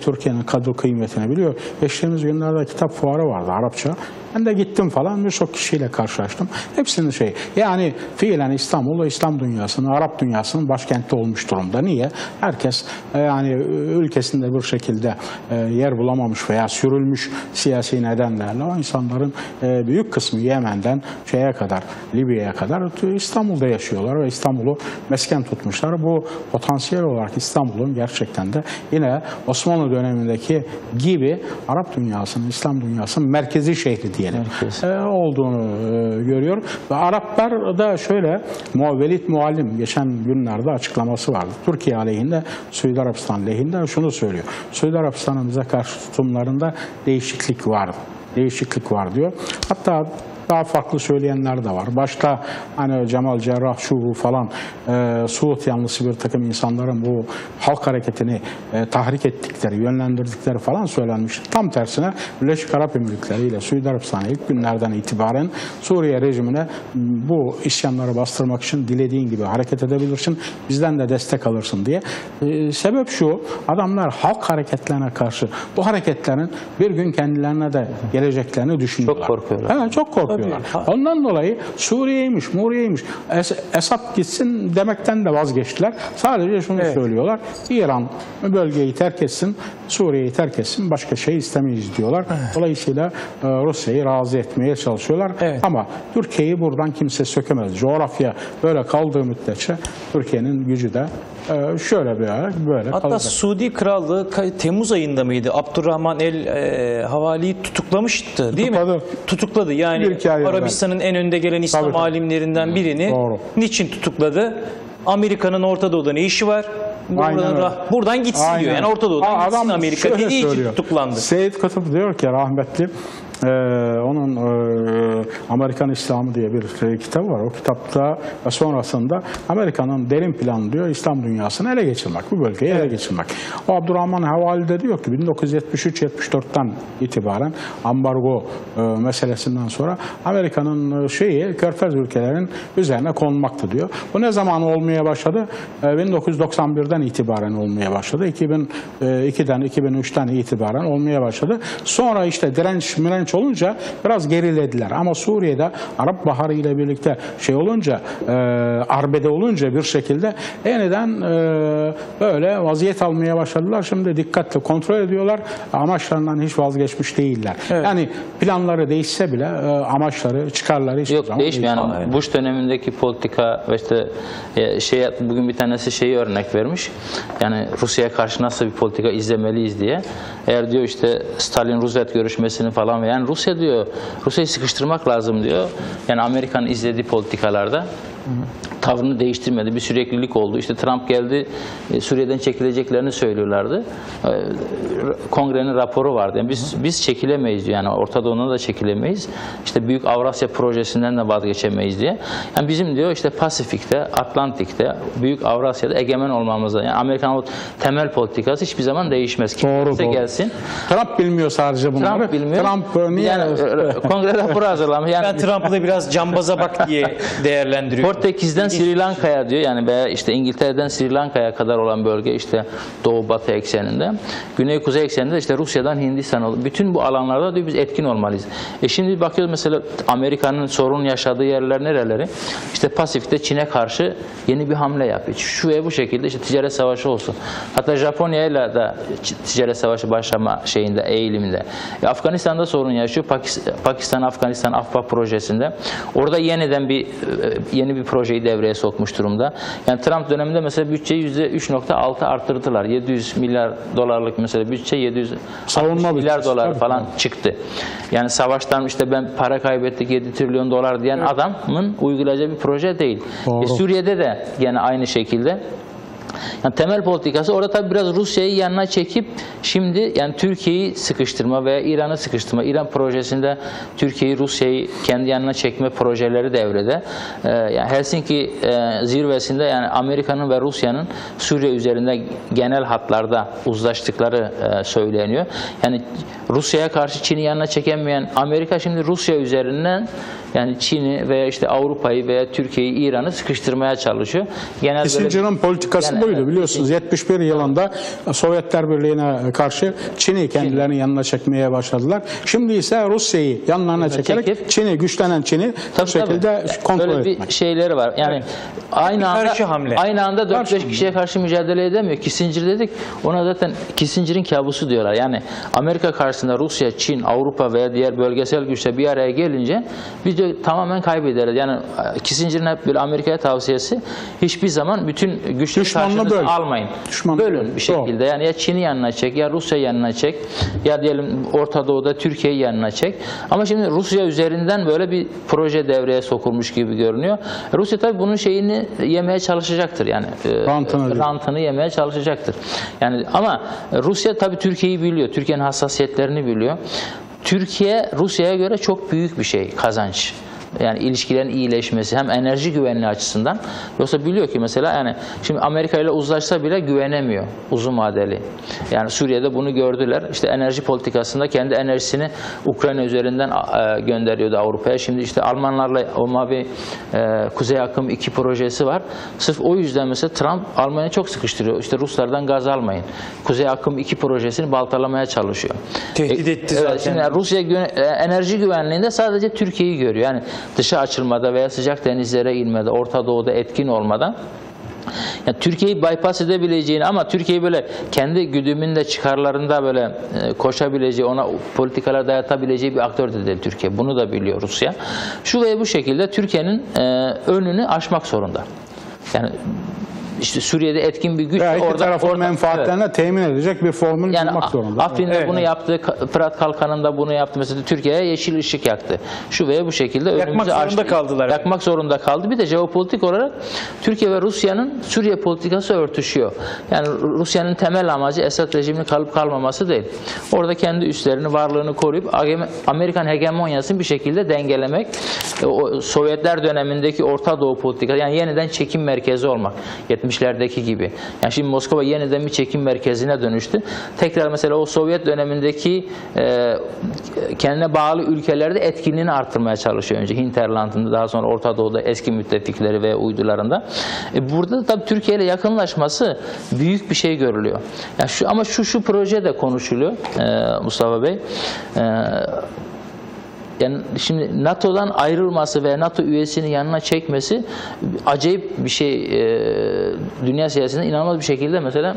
Türkiye'nin kadro kıymetini biliyor. Geçtiğimiz günlerde kitap fuarı vardı Arapça. Ben de gittim falan, birçok kişiyle karşılaştım. Hepsinin şey, yani fiilen İstanbul, İslam dünyasının, Arap dünyasının başkenti olmuş durumda. Niye? Herkes yani ülkesinde bir şekilde yer bulamamış veya sürülmüş siyasi nedenlerle o insanların büyük kısmı Yemen'den şeye kadar, Libya'ya kadar İstanbul'da yaşıyorlar ve İstanbul'u mesken tutmuşlar. Bu potansiyel olarak İstanbul'un gerçekten de yine Osmanlı dönemindeki gibi Arap dünyasının, İslam dünyasının merkezi şehri diyelim olduğunu görüyor. Ve Araplar da şöyle, Velid Muallim geçen günlerde açıklaması vardı. Türkiye aleyhinde, Suudi Arabistan lehinde şunu söylüyor. Suudi Arabistan'ın bize karşı tutumlarında değişiklik var. Değişiklik var diyor. Hatta daha farklı söyleyenler de var. Başta hani Cemal Cerrah, şu falan Suud yanlısı bir takım insanların bu halk hareketini tahrik ettikleri, yönlendirdikleri falan söylenmiş. Tam tersine Birleşik Arap Emirlikleri ile Suudi Arabistan'a ilk günlerden itibaren Suriye rejimine bu isyanları bastırmak için dilediğin gibi hareket edebilirsin, bizden de destek alırsın diye. Sebep şu, adamlar halk hareketlerine karşı bu hareketlerin bir gün kendilerine de geleceklerini düşünüyorlar. Çok korkuyorlar. Evet, çok korkuyorlar. Ondan dolayı Suriye'ymiş, Muriye'ymiş, Esad gitsin demekten de vazgeçtiler. Sadece şunu, evet, söylüyorlar. İran bölgeyi terk etsin, Suriye'yi terk etsin, başka şey istemeyiz diyorlar. Evet. Dolayısıyla Rusya'yı razı etmeye çalışıyorlar. Evet. Ama Türkiye'yi buradan kimse sökemez. Coğrafya böyle kaldığı müddetçe Türkiye'nin gücü de şöyle bir ara böyle kalacak. Hatta Suudi Krallığı Temmuz ayında mıydı? Abdurrahman Havali'yi tutuklamıştı değil mi? Tutukladı. Yani Arabistan'ın en önde gelen İslam, tabii, alimlerinden birini, doğru, niçin tutukladı? Amerika'nın Orta Doğu'da ne işi var? Buradan gitsin, aynen, diyor. Yani Orta Doğu'dan gitsin Amerika. Dediği için tutuklandı. Seyit Kutup diyor ki rahmetli, onun Amerikan İslamı diye bir kitabı var. O kitapta ve sonrasında Amerika'nın derin planı diyor İslam dünyasını ele geçirmek, bu bölgeyi, evet, ele geçirmek. O Abdurrahman Havali de diyor ki 1973-74'ten itibaren ambargo meselesinden sonra Amerika'nın şeyi Körfez ülkelerin üzerine konmaktı diyor. Bu ne zaman olmaya başladı? 1991'den itibaren olmaya başladı. 2002'den 2003'ten itibaren olmaya başladı. Sonra işte direnç olunca biraz gerilediler. Ama Suriye'de Arap Baharı ile birlikte şey olunca, arbede olunca bir şekilde yeniden böyle vaziyet almaya başladılar. Şimdi dikkatli kontrol ediyorlar. Amaçlarından hiç vazgeçmiş değiller. Evet. Yani planları değişse bile amaçları, çıkarları hiç değişmiyor. Yani Bush dönemindeki politika ve işte bugün bir tanesi şeyi örnek vermiş. Yani Rusya'ya karşı nasıl bir politika izlemeliyiz diye. Eğer diyor işte Stalin-Roosevelt görüşmesini falan, yani Rusya diyor, Rusya'yı sıkıştırmak lazım diyor. Yani Amerika'nın izlediği politikalarda tavrını değiştirmedi. Bir süreklilik oldu. İşte Trump geldi, Suriye'den çekileceklerini söylüyorlardı. Kongrenin raporu vardı. Yani biz çekilemeyiz diyor. Yani Orta Doğu'na da çekilemeyiz. İşte Büyük Avrasya projesinden de vazgeçemeyiz diye. Yani bizim diyor işte Pasifik'te, Atlantik'te, Büyük Avrasya'da egemen olmamızda. Yani Amerika'nın temel politikası hiçbir zaman değişmez. Kimse gelsin. Trump bilmiyor sadece bunları. Trump bilmiyor. Trump niye? Yani, kongre raporu hazırlamış. Yani Trump'la biraz cambaza bak diye değerlendiriyor. Portekiz'den Sri Lanka'ya diyor, yani veya işte İngiltere'den Sri Lanka'ya kadar olan bölge işte doğu batı ekseninde, güney kuzey ekseninde işte Rusya'dan Hindistan'a, bütün bu alanlarda diyor biz etkin olmalıyız. Şimdi bakıyoruz mesela Amerika'nın sorun yaşadığı yerler nereleri? İşte Pasifik'te Çin'e karşı yeni bir hamle yapıyor. Şuraya bu şekilde işte ticaret savaşı olsun. Hatta Japonya'yla da ticaret savaşı başlama şeyinde, eğiliminde. Afganistan'da sorun yaşıyor. Pakistan-Afganistan AFPA projesinde. Orada yeniden yeni bir projeyi devreye sokmuş durumda. Yani Trump döneminde mesela bütçeyi %3,6 arttırdılar. 700 milyar dolarlık mesela bütçe 700 milyar dolar falan çıktı. Yani savaştan işte ben para kaybettik 7 trilyon dolar diyen adamın uygulayacağı bir proje değil. Suriye'de de yani aynı şekilde. Yani temel politikası orada tabi biraz Rusya'yı yanına çekip şimdi yani Türkiye'yi sıkıştırma veya İran'ı sıkıştırma. İran projesinde Türkiye'yi, Rusya'yı kendi yanına çekme projeleri devrede. Yani Helsinki zirvesinde yani Amerika'nın ve Rusya'nın Suriye üzerinde genel hatlarda uzlaştıkları söyleniyor. Yani Rusya'ya karşı Çin'i yanına çekemeyen Amerika şimdi Rusya üzerinden yani Çin'i veya işte Avrupa'yı veya Türkiye'yi, İran'ı sıkıştırmaya çalışıyor. Genel İsviçre'nin politikası yani, buydu biliyorsunuz. 71 yılında Sovyetler Birliği'ne karşı Çin'i kendilerinin yanına çekmeye başladılar. Şimdi ise Rusya'yı yanlarına çekerek Çin'i, güçlenen Çin'i bu şekilde kontrol etmek. Böyle bir şeyleri var. Yani aynı anda 4-5 kişiye karşı mücadele edemiyor. Kissinger dedik. Ona zaten Kissinger'in kabusu diyorlar. Yani Amerika karşısında Rusya, Çin, Avrupa veya diğer bölgesel güçler bir araya gelince biz de tamamen kaybederiz. Yani Kissinger'in hep böyle Amerika'ya tavsiyesi hiçbir zaman bütün güçlü karşınızı almayın. Bölün bir şekilde. Yani ya Çin'i yanına çek, ya Rusya yanına çek, ya diyelim Orta Doğu'da Türkiye'yi yanına çek. Ama şimdi Rusya üzerinden böyle bir proje devreye sokulmuş gibi görünüyor. Rusya tabii bunun şeyini yemeye çalışacaktır. Yani rantını yemeye çalışacaktır. Yani ama Rusya tabii Türkiye'yi biliyor. Türkiye'nin hassasiyetlerini biliyor. Türkiye Rusya'ya göre çok büyük bir şey, kazanç. Yani ilişkilerin iyileşmesi hem enerji güvenliği açısından. Yoksa biliyor ki mesela yani şimdi Amerika ile uzlaşsa bile güvenemiyor uzun vadeli. Yani Suriye'de bunu gördüler. İşte enerji politikasında kendi enerjisini Ukrayna üzerinden gönderiyordu Avrupa'ya. Şimdi işte Almanlarla o mavi Kuzey Akım 2 projesi var. Sırf o yüzden mesela Trump Almanya'yı çok sıkıştırıyor. İşte Ruslardan gaz almayın. Kuzey Akım 2 projesini baltalamaya çalışıyor. Tehdit etti zaten. Şimdi yani Rusya enerji güvenliğinde sadece Türkiye'yi görüyor. Yani dışa açılmada veya sıcak denizlere inmede, Orta Doğu'da etkin olmadan yani Türkiye'yi bypass edebileceğini ama Türkiye'yi böyle kendi güdümünde, çıkarlarında böyle koşabileceği, ona politikalar dayatabileceği bir aktör de değil Türkiye. Bunu da biliyor Rusya. Şu ve bu şekilde Türkiye'nin önünü aşmak zorunda. Yani İşte Suriye'de etkin bir güç. Ve iki tarafın menfaatlerine temin edecek bir formül yani bulmak zorunda. Afrin'de bunu yaptı, Fırat Kalkanı'nda bunu yaptı. Mesela Türkiye'ye yeşil ışık yaktı. Şu veya bu şekilde önümüzü açtı. Kaldılar. Yakmak zorunda kaldı. Bir de jeopolitik olarak Türkiye ve Rusya'nın Suriye politikası örtüşüyor. Yani Rusya'nın temel amacı Esad rejiminin kalıp kalmaması değil. Orada kendi üslerini, varlığını koruyup Amerikan hegemonyasını bir şekilde dengelemek. O Sovyetler dönemindeki Orta Doğu politikası, yani yeniden çekim merkezi olmak. 70'lerdeki gibi. Yani şimdi Moskova yeniden bir çekim merkezine dönüştü. Tekrar mesela o Sovyet dönemindeki kendine bağlı ülkelerde etkinliğini artırmaya çalışıyor önce. Hinterland'ında, daha sonra Orta Doğu'da eski müttefikleri ve uydularında. Burada tabii Türkiye ile yakınlaşması büyük bir şey görülüyor. Yani şu proje de konuşuluyor Mustafa Bey. Yani şimdi NATO'dan ayrılması ve NATO üyesini yanına çekmesi acayip bir şey. Dünya siyasetinde inanılmaz bir şekilde mesela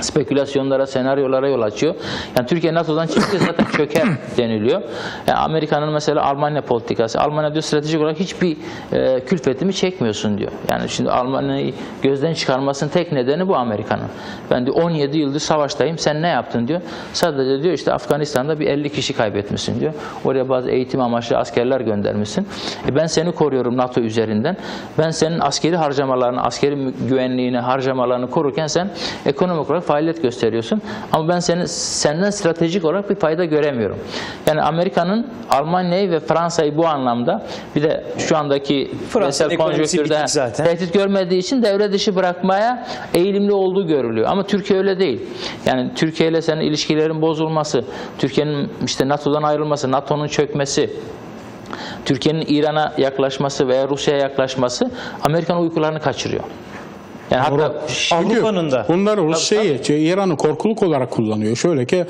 spekülasyonlara, senaryolara yol açıyor. Yani Türkiye NATO'dan çıktı zaten çöker deniliyor. Yani Amerika'nın mesela Almanya politikası. Almanya diyor stratejik olarak hiçbir külfetimi çekmiyorsun diyor. Yani şimdi Almanya'yı gözden çıkarmasının tek nedeni bu Amerika'nın. Ben diyor 17 yıldır savaştayım. Sen ne yaptın diyor. Sadece diyor işte Afganistan'da bir 50 kişi kaybetmişsin diyor. Oraya bazı eğitim amaçlı askerler göndermişsin. Ben seni koruyorum NATO üzerinden. Ben senin askeri harcamalarını, askeri güvenliğini, harcamalarını korurken sen ekonomik olarak faaliyet gösteriyorsun. Ama ben senden stratejik olarak bir fayda göremiyorum. Yani Amerika'nın Almanya'yı ve Fransa'yı bu anlamda, bir de şu andaki küresel konjonktürde tehdit görmediği için devre dışı bırakmaya eğilimli olduğu görülüyor. Ama Türkiye öyle değil. Yani Türkiye ile senin ilişkilerin bozulması, Türkiye'nin işte NATO'dan ayrılması, NATO'nun çökmesi, Türkiye'nin İran'a yaklaşması veya Rusya'ya yaklaşması Amerikan uykularını kaçırıyor. Yani hatta Avrupa'nın da. Bunlar Rusya'yı, İran'ı korkuluk olarak kullanıyor. Şöyle ki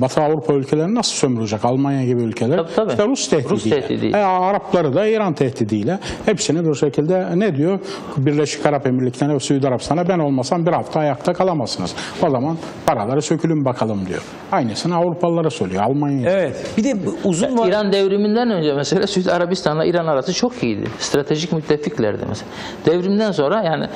Batı Avrupa ülkeleri nasıl sömürecek? Almanya gibi ülkeler. Tabii. İşte Rus tehdidiyle. Arapları da İran tehdidiyle. Hepsini bu şekilde ne diyor? Birleşik Arap Emirlikleri'ne ve Suudi Arabistan'a ben olmasam bir hafta ayakta kalamazsınız. O zaman paraları sökülün bakalım diyor. Aynısını Avrupalılara söylüyor. Almanya'ya. Evet. Bir de uzun var. İran devriminden önce mesela Suudi Arabistan'la İran arası çok iyiydi. Stratejik müttefiklerdi mesela. Devrimden sonra yani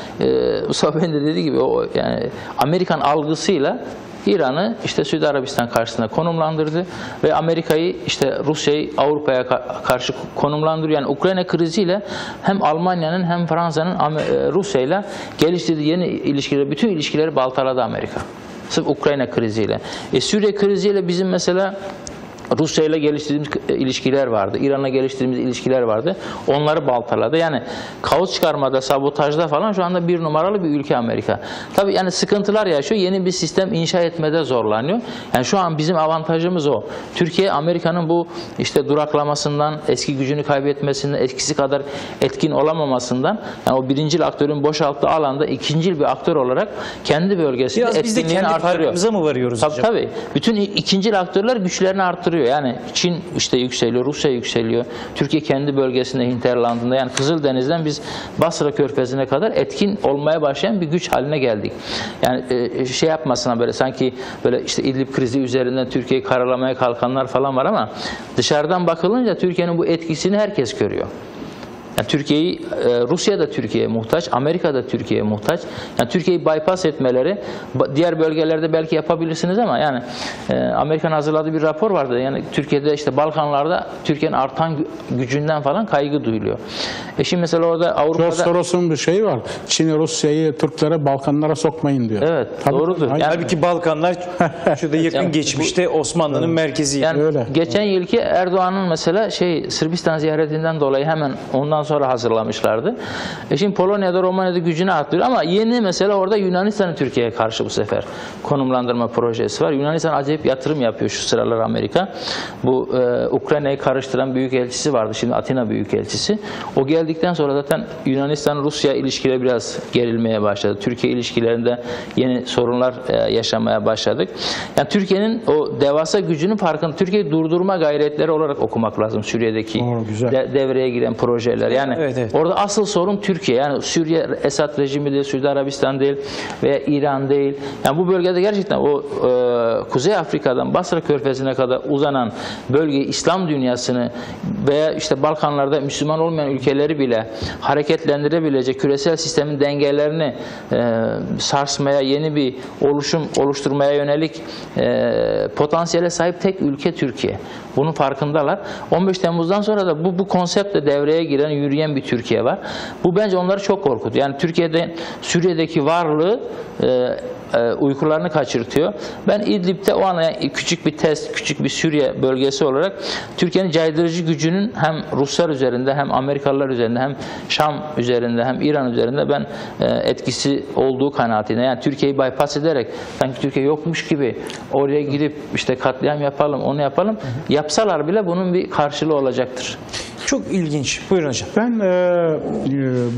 Mustafa Bey'in de dediği gibi o yani Amerikan algısıyla İran'ı işte Suudi Arabistan karşısında konumlandırdı ve Amerika'yı işte Rusya'yı Avrupa'ya karşı konumlandırıyor. Yani Ukrayna kriziyle hem Almanya'nın hem Fransa'nın Rusya'yla geliştirdiği yeni ilişkileri, bütün ilişkileri baltaladı Amerika. Sırf Ukrayna kriziyle. Suriye kriziyle bizim mesela Rusya ile geliştirdiğimiz ilişkiler vardı. İran'la geliştirdiğimiz ilişkiler vardı. Onları baltaladı. Yani kaos çıkarmada, sabotajda falan şu anda bir numaralı bir ülke Amerika. Tabii yani sıkıntılar yaşıyor. Yeni bir sistem inşa etmede zorlanıyor. Yani şu an bizim avantajımız o. Türkiye Amerika'nın bu işte duraklamasından, eski gücünü kaybetmesinden, eskisi kadar etkin olamamasından, yani o birincil aktörün boşalttığı alanda ikincil bir aktör olarak kendi bölgesinde etkinliğini artırıyor. Biz de kendi mı varıyoruz tabii, hocam? Tabii. Bütün ikincil aktörler güçlerini artırıyor. Yani Çin işte yükseliyor, Rusya yükseliyor. Türkiye kendi bölgesinde, hinterlandında, yani Kızıldeniz'den biz Basra Körfezi'ne kadar etkin olmaya başlayan bir güç haline geldik. Yani şey yapmasına böyle sanki böyle işte İdlib krizi üzerinden Türkiye'yi karalamaya kalkanlar falan var ama dışarıdan bakılınca Türkiye'nin bu etkisini herkes görüyor. Yani Türkiye'yi, Rusya da Türkiye'ye muhtaç, Amerika da Türkiye'ye muhtaç. Yani Türkiye'yi bypass etmeleri diğer bölgelerde belki yapabilirsiniz ama yani Amerika'nın hazırladığı bir rapor vardı. Yani Türkiye'de işte Balkanlarda Türkiye'nin artan gücünden falan kaygı duyuluyor. Şimdi mesela orada Avrupa'da Soros'un bir şeyi var. Çin'i, Rusya'yı, Türklere, Balkanlara sokmayın diyor. Evet, tabii, doğrudur. Yani, halbuki Balkanlar şurada yakın yani, geçmişte Osmanlı'nın merkezi. Yani öyle. Geçen yılki Erdoğan'ın mesela Sırbistan ziyaretinden dolayı hemen ondan sonra hazırlamışlardı. Şimdi Polonya'da, Romanya'da gücünü arttırıyor ama yeni mesela orada Yunanistan'ı Türkiye'ye karşı bu sefer konumlandırma projesi var. Yunanistan acayip yatırım yapıyor şu sıralar Amerika. Bu Ukrayna'yı karıştıran büyükelçisi vardı. Şimdi Atina büyükelçisi. O geldikten sonra zaten Yunanistan-Rusya ilişkileri biraz gerilmeye başladı. Türkiye ilişkilerinde yeni sorunlar yaşamaya başladık. Yani Türkiye'nin o devasa gücünün farkını Türkiye'yi durdurma gayretleri olarak okumak lazım. Suriye'deki devreye giren projeler. Yani evet. Orada asıl sorun Türkiye. Yani Suriye Esad rejimi değil, Suudi Arabistan değil veya İran değil. Yani bu bölgede gerçekten o Kuzey Afrika'dan Basra Körfezi'ne kadar uzanan bölgeyi, İslam dünyasını veya işte Balkanlarda Müslüman olmayan ülkeleri bile hareketlendirebilecek küresel sistemin dengelerini sarsmaya, yeni bir oluşum oluşturmaya yönelik potansiyele sahip tek ülke Türkiye. Bunun farkındalar. 15 Temmuz'dan sonra da bu konseptle devreye giren, yürüyen bir Türkiye var. Bu bence onları çok korkuttu. Yani Türkiye'de Suriye'deki varlığı uykularını kaçırtıyor. Ben İdlib'de o an yani küçük bir test, küçük bir Suriye bölgesi olarak Türkiye'nin caydırıcı gücünün hem Ruslar üzerinde, hem Amerikalılar üzerinde, hem Şam üzerinde, hem İran üzerinde ben etkisi olduğu kanaatine. Yani Türkiye'yi bypass ederek sanki Türkiye yokmuş gibi oraya girip işte katliam yapalım, onu yapalım. Yapsalar bile bunun bir karşılığı olacaktır. Çok ilginç. Buyurun hocam. Ben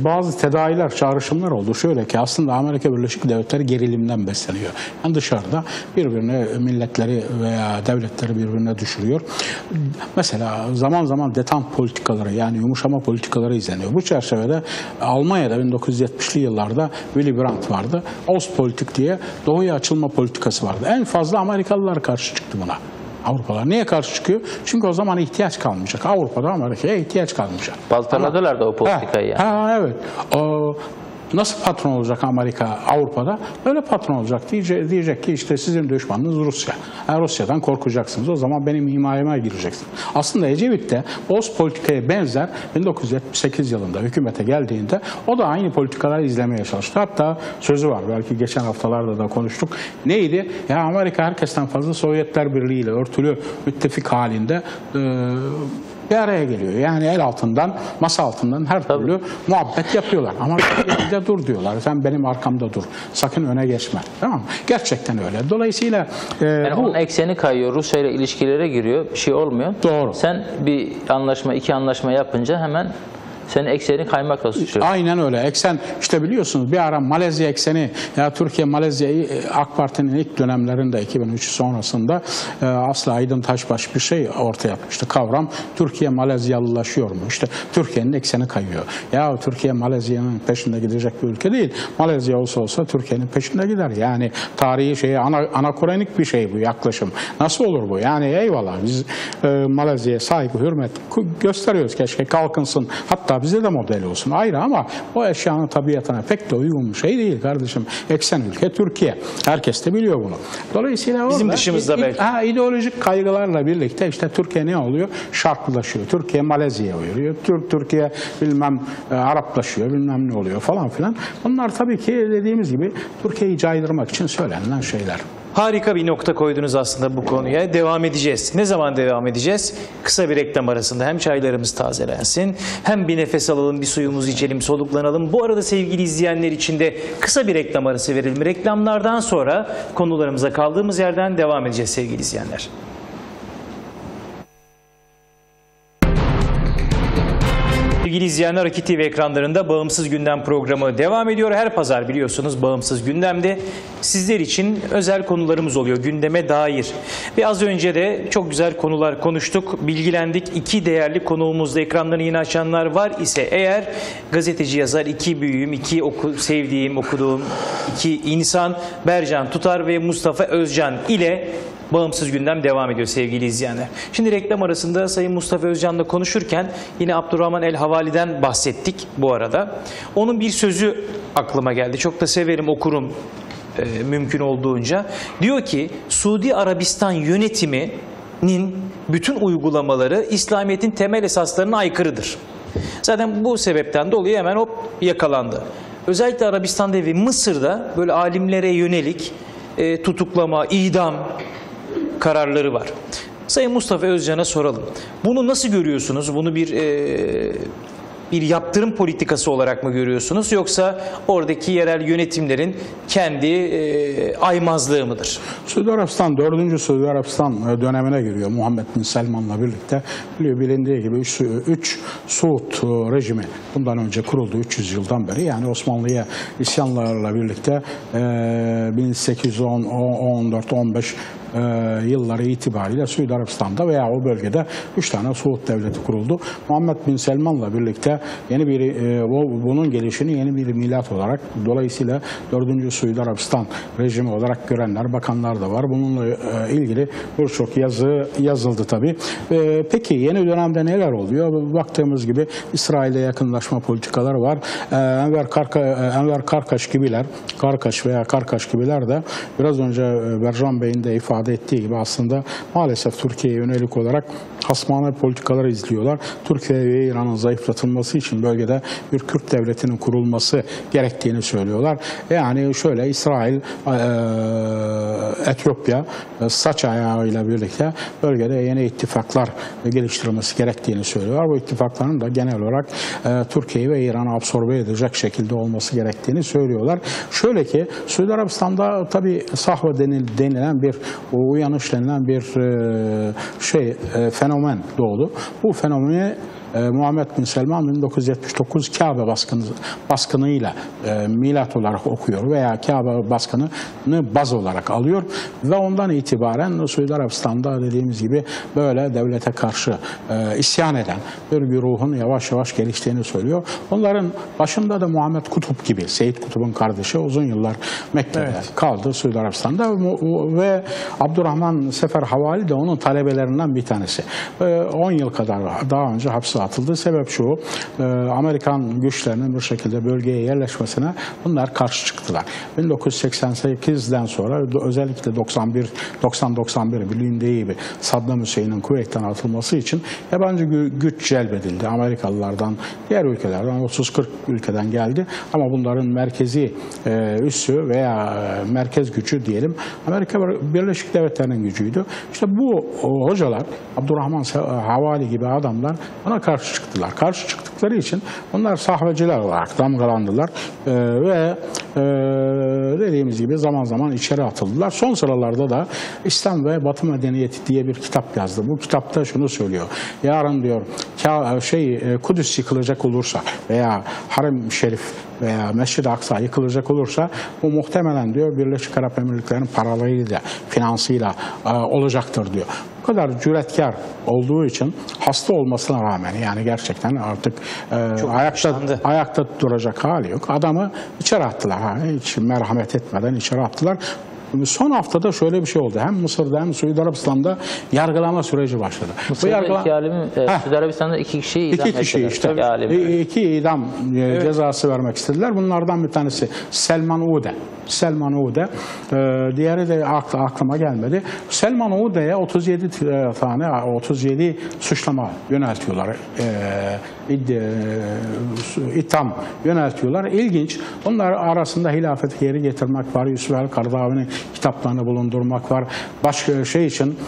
bazı tedaviler, çağrışımlar oldu. Şöyle ki aslında Amerika Birleşik Devletleri gerilimden besleniyor. Yani dışarıda birbirine milletleri veya devletleri birbirine düşürüyor. Mesela zaman zaman detente politikaları, yani yumuşama politikaları izleniyor. Bu çerçevede Almanya'da 1970'li yıllarda Willy Brandt vardı. Ostpolitik diye doğuya açılma politikası vardı. En fazla Amerikalılar karşı çıktı buna. Avrupalar niye karşı çıkıyor? Çünkü o zaman ihtiyaç kalmayacak. Avrupa'da Amerika'ya ihtiyaç kalmayacak. Baltaladılar da o politikayı. Evet. Nasıl patron olacak Amerika Avrupa'da? Öyle patron olacak. Diyecek ki işte sizin düşmanınız Rusya. Yani Rusya'dan korkacaksınız. O zaman benim himayeme gireceksiniz. Aslında Ecevit'te ostpolitikaya benzer 1978 yılında hükümete geldiğinde o da aynı politikaları izlemeye çalıştı. Hatta sözü var. Belki geçen haftalarda da konuştuk. Neydi? Ya Amerika herkesten fazla Sovyetler Birliği ile örtülü müttefik halinde bir araya geliyor. Yani el altından, masa altından her türlü muhabbet yapıyorlar. Ama elinde dur diyorlar. Sen benim arkamda dur. Sakın öne geçme. Tamam mı? Gerçekten öyle. Dolayısıyla yani onun ekseni kayıyor. Rusya ile ilişkilere giriyor. Bir şey olmuyor. Doğru. Sen bir anlaşma, iki anlaşma yapınca hemen senin ekseni kaymakla suçluyor. Aynen öyle. Eksen işte biliyorsunuz bir ara Malezya ekseni, ya Türkiye Malezya'yı AK Parti'nin ilk dönemlerinde 2003 sonrasında Aslı Aydın Taşbaş bir şey ortaya atmıştı. Kavram Türkiye Malezyalılaşıyor mu? İşte Türkiye'nin ekseni kayıyor. Ya Türkiye Malezya'nın peşinde gidecek bir ülke değil. Malezya olsa olsa Türkiye'nin peşinde gider. Yani tarihi şeyi anakorenik bir şey bu yaklaşım. Nasıl olur bu? Yani eyvallah biz Malezya'ya saygı, hürmet gösteriyoruz. Keşke kalkınsın. Hatta bize de model olsun ayrı ama o eşyanın tabiatına pek de uygun bir şey değil kardeşim. Eksen ülke Türkiye. Herkes de biliyor bunu. Dolayısıyla bizim dışımızda belki. İdeolojik kaygılarla birlikte işte Türkiye ne oluyor? Şarkılaşıyor. Türkiye Malezya'ya uyuyor. Türkiye bilmem Araplaşıyor. Bilmem ne oluyor falan filan. Bunlar tabii ki dediğimiz gibi Türkiye'yi caydırmak için söylenen şeyler. Harika bir nokta koydunuz aslında bu konuya. Devam edeceğiz. Ne zaman devam edeceğiz? Kısa bir reklam arasında hem çaylarımız tazelensin, hem bir nefes alalım, bir suyumuzu içelim, soluklanalım. Bu arada sevgili izleyenler için de kısa bir reklam arası verelim. Reklamlardan sonra konularımıza kaldığımız yerden devam edeceğiz sevgili izleyenler. Sevgili izleyenler, Akit TV ekranlarında Bağımsız Gündem programı devam ediyor. Her pazar biliyorsunuz Bağımsız Gündem'de sizler için özel konularımız oluyor gündeme dair. Ve az önce de çok güzel konular konuştuk, bilgilendik. İki değerli konuğumuzda ekranlarını yine açanlar var ise eğer gazeteci yazar, iki büyüğüm, iki sevdiğim, okuduğum iki insan Bercan Tutar ve Mustafa Özcan ile Bağımsız Gündem devam ediyor sevgili izleyenler. Şimdi reklam arasında Sayın Mustafa Özcan'la konuşurken yine Abdurrahman El Havali'den bahsettik bu arada. Onun bir sözü aklıma geldi. Çok da severim, okurum mümkün olduğunca. Diyor ki Suudi Arabistan yönetiminin bütün uygulamaları İslamiyet'in temel esaslarına aykırıdır. Zaten bu sebepten dolayı hemen hop yakalandı. Özellikle Arabistan'da ve Mısır'da böyle alimlere yönelik tutuklama, idam kararları var. Sayın Mustafa Özcan'a soralım. Bunu nasıl görüyorsunuz? Bunu bir yaptırım politikası olarak mı görüyorsunuz? Yoksa oradaki yerel yönetimlerin kendi aymazlığı mıdır? Suudi Arabistan 4. Suudi Arabistan dönemine giriyor Muhammed bin Selman'la birlikte. Bilindiği gibi 3 Suud rejimi bundan önce kuruldu 300 yıldan beri. Yani Osmanlı'ya isyanlarla birlikte 1810, 14, 15 yılları itibariyle Suudi Arabistan'da veya o bölgede 3 tane Suud devleti kuruldu. Muhammed bin Selman'la birlikte yeni bir bunun gelişini yeni bir milat olarak dolayısıyla 4. Suudi Arabistan rejimi olarak görenler, bakanlar da var. Bununla ilgili birçok yazı yazıldı tabii. Peki yeni dönemde neler oluyor? Baktığımız gibi İsrail'e yakınlaşma politikaları var. Enver Karkaş gibiler de biraz önce Bercan Bey'in de ifade ettiği gibi aslında maalesef Türkiye'ye yönelik olarak hasmane politikaları izliyorlar. Türkiye ve İran'ın zayıflatılması için bölgede bir Kürt devletinin kurulması gerektiğini söylüyorlar. Yani şöyle İsrail, Etiyopya saç ayağıyla birlikte bölgede yeni ittifaklar geliştirilmesi gerektiğini söylüyorlar. Bu ittifakların da genel olarak Türkiye'yi ve İran'ı absorbe edecek şekilde olması gerektiğini söylüyorlar. Şöyle ki Suudi Arabistan'da tabii sahva denilen bir uyanış denilen bir fenomen doğdu. Bu fenomeni Muhammed bin Selman 1979 Kabe baskınıyla milat olarak okuyor veya Kabe baskınını baz olarak alıyor ve ondan itibaren Suudi Arabistan'da dediğimiz gibi böyle devlete karşı isyan eden bir ruhun yavaş yavaş geliştiğini söylüyor. Onların başında da Muhammed Kutup gibi, Seyyid Kutup'un kardeşi uzun yıllar Mekke'de kaldı Suudi Arabistan'da ve Abdurrahman Sefer Havali de onun talebelerinden bir tanesi. 10 yıl kadar daha önce hapse atıldı. Sebep şu, Amerikan güçlerinin bu şekilde bölgeye yerleşmesine bunlar karşı çıktılar. 1988'den sonra özellikle 90-91 bilindiği gibi Saddam Hüseyin'in Kuveyt'ten atılması için yabancı güç celbedildi. Amerikalılardan, diğer ülkelerden, 30-40 ülkeden geldi. Ama bunların merkezi üssü veya merkez gücü diyelim Amerika Birleşik Devletleri'nin gücüydü. İşte bu hocalar, Abdurrahman Havali gibi adamlar buna karşı çıktılar. Karşı çıktıkları için bunlar sahabeciler olarak damgalandılar ve dediğimiz gibi zaman zaman içeri atıldılar. Son sıralarda da İslam ve Batı Medeniyeti diye bir kitap yazdı. Bu kitapta şunu söylüyor. Yarın diyor Kudüs yıkılacak olursa veya Harem-i Şerif veya Mescid-i Aksa yıkılacak olursa bu muhtemelen diyor Birleşik Arap Emirlikleri'nin paralarıyla, finansıyla olacaktır diyor. Bu kadar cüretkar olduğu için hasta olmasına rağmen, yani gerçekten artık ayakta duracak hali yok. Adamı içeri attılar. Hiç merhamet etmeden içeri attılar. Son haftada şöyle bir şey oldu. Hem Mısır'da hem Suudi Arabistan'da yargılama süreci başladı. Mısır'da Suudi Arabistan'da iki kişiyi idam ettiler. İki idam cezası vermek istediler. Bunlardan bir tanesi Selman Ude. Diğeri de aklıma gelmedi. Selman Ude'ye 37 suçlama yöneltiyorlar. İtham yöneltiyorlar. İlginç. Onlar arasında hilafeti geri getirmek var. Yusuf el-Kardavi'nin kitaplarını bulundurmak var. Başka şey için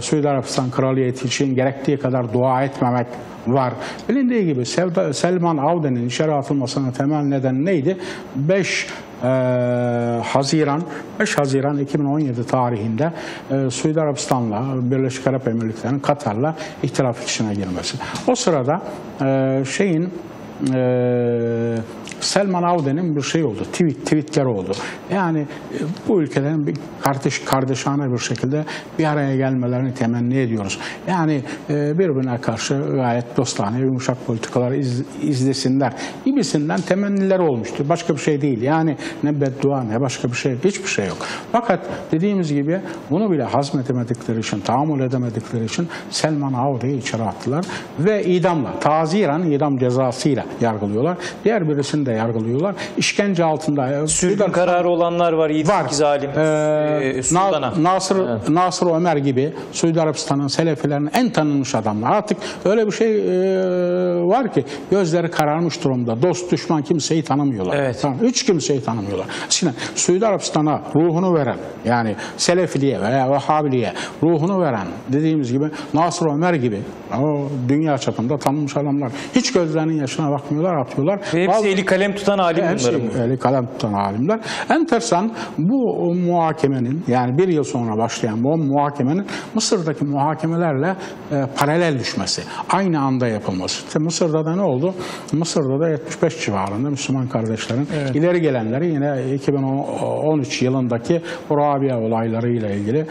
Suudi Arabistan Kraliyeti için gerektiği kadar dua etmemek var. Bilindiği gibi Selman Avde'nin içeri atılmasının temel nedeni neydi? 5 Haziran 2017 tarihinde Suudi Arabistan'la, Birleşik Arap Emirlikleri'nin Katar'la ihtilaf içine girmesi. O sırada Selman Avde'nin bir şey oldu, tweetler oldu. Yani bu ülkelerin bir kardeşane bir şekilde bir araya gelmelerini temenni ediyoruz. Yani birbirine karşı gayet dostane, yumuşak politikaları izlesinler gibisinden temenniler olmuştu. Başka bir şey değil. Yani ne beddua ne başka bir şey, hiçbir şey yok. Fakat dediğimiz gibi bunu bile hazmedemedikleri için, tahammül edemedikleri için Selman Avde'yi içeri attılar ve idamla, taziren idam cezasıyla yargılıyorlar. Diğer birisini de yargılıyorlar. İşkence altında. Sürgün kararı olanlar var. 7-8 zalim. Nasır Ömer gibi Suudi Arabistan'ın Selefilerinin en tanınmış adamlar. Artık öyle bir şey var ki gözleri kararmış durumda. Dost düşman kimseyi tanımıyorlar. Evet. Tamam, hiç kimseyi tanımıyorlar. Şimdi Suudi Arabistan'a ruhunu veren, yani Selefiliğe veya Vehhabiliğe ruhunu veren dediğimiz gibi Nasır Ömer gibi o dünya çapında tanınmış adamlar. Hiç gözlerinin yaşına bakmıyorlar, atıyorlar. Ve hepsi eli kalem tutan alimler. Eli kalem tutan alimler. Enteresan bu muhakemenin, yani bir yıl sonra başlayan bu muhakemenin Mısır'daki muhakemelerle paralel düşmesi. Aynı anda yapılması. İşte Mısır'da da ne oldu? Mısır'da da 75 civarında Müslüman kardeşlerin ileri gelenleri yine 2013 yılındaki bu Rabia olaylarıyla ilgili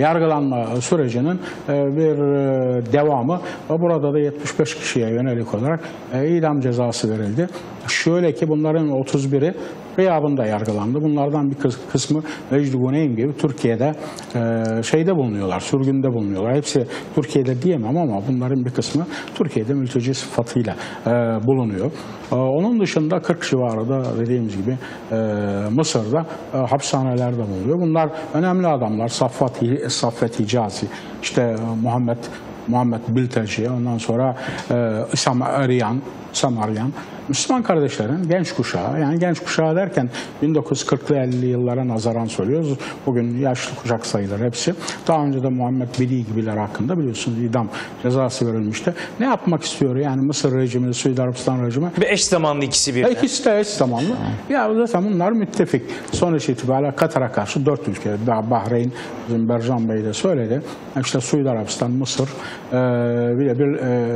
yargılanma sürecinin bir devamı. Burada da 75 kişiye yönelik olarak idam cezası verildi. Şöyle ki bunların 31'i Riyad'ında yargılandı. Bunlardan bir kısmı Mecid-i Güneym gibi Türkiye'de bulunuyorlar, sürgünde bulunuyorlar. Hepsi Türkiye'de diyemem ama bunların bir kısmı Türkiye'de mülteci sıfatıyla bulunuyor. Onun dışında 40 civarı da dediğimiz gibi Mısır'da hapishanelerde bulunuyor. Bunlar önemli adamlar. Saffet Hicazi, işte Muhammed Bilteci, ondan sonra İsam Aryan, Müslüman kardeşlerin genç kuşağı, yani genç kuşağı derken 1940'lı 50'li yıllara nazaran söylüyoruz. Bugün yaşlı kuşak sayılır hepsi. Daha önce de Muhammed Beli gibiler hakkında biliyorsunuz idam cezası verilmişti. Ne yapmak istiyor yani Mısır rejimi, Suudi Arabistan rejimi? Ve eş zamanlı ikisi bir. İkisi de eş zamanlı. Ya zaten bunlar müttefik. Sonuç itibariyle Katar'a karşı 4 ülke, daha Bahreyn, Bercan Bey de söyledi. İşte Suudi Arabistan, Mısır,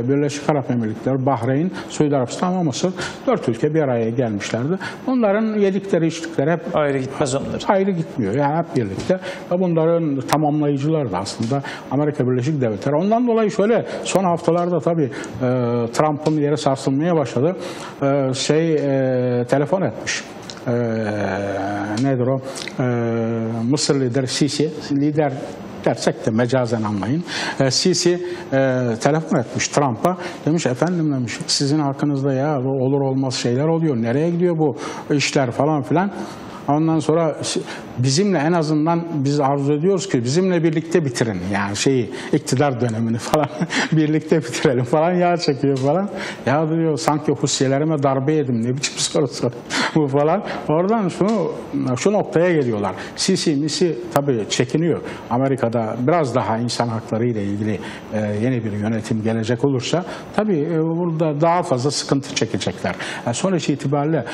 Birleşik Arap Emirlikleri, Bahreyn, Suudi Arabistan ve Mısır. 4 ülke bir araya gelmişlerdi. Onların yedikleri, içtikleri hep ayrı gitmez onlar. Ayrı gitmiyor. Yani hep birlikte. Bunların tamamlayıcıları da aslında Amerika Birleşik Devletleri. Ondan dolayı şöyle son haftalarda tabii Trump'ın yeri sarsılmaya başladı. Telefon etmiş. Mısır lideri Sisi, lider Gerçek de mecazen anlayın. Sisi telefon etmiş Trump'a. Demiş efendim demiş sizin hakkınızda ya olur olmaz şeyler oluyor. Nereye gidiyor bu işler falan filan. Ondan sonra bizimle en azından biz arzu ediyoruz ki bizimle birlikte bitirin. Yani şeyi iktidar dönemini falan birlikte bitirelim falan yağ çekiyor falan. Ya diyor sanki Husiyelerime darbe yedim ne biçim sorusu bu falan. Oradan şu noktaya geliyorlar. Sisi tabii çekiniyor. Amerika'da biraz daha insan hakları ile ilgili yeni bir yönetim gelecek olursa tabii burada daha fazla sıkıntı çekecekler. Yani sonuç itibariyle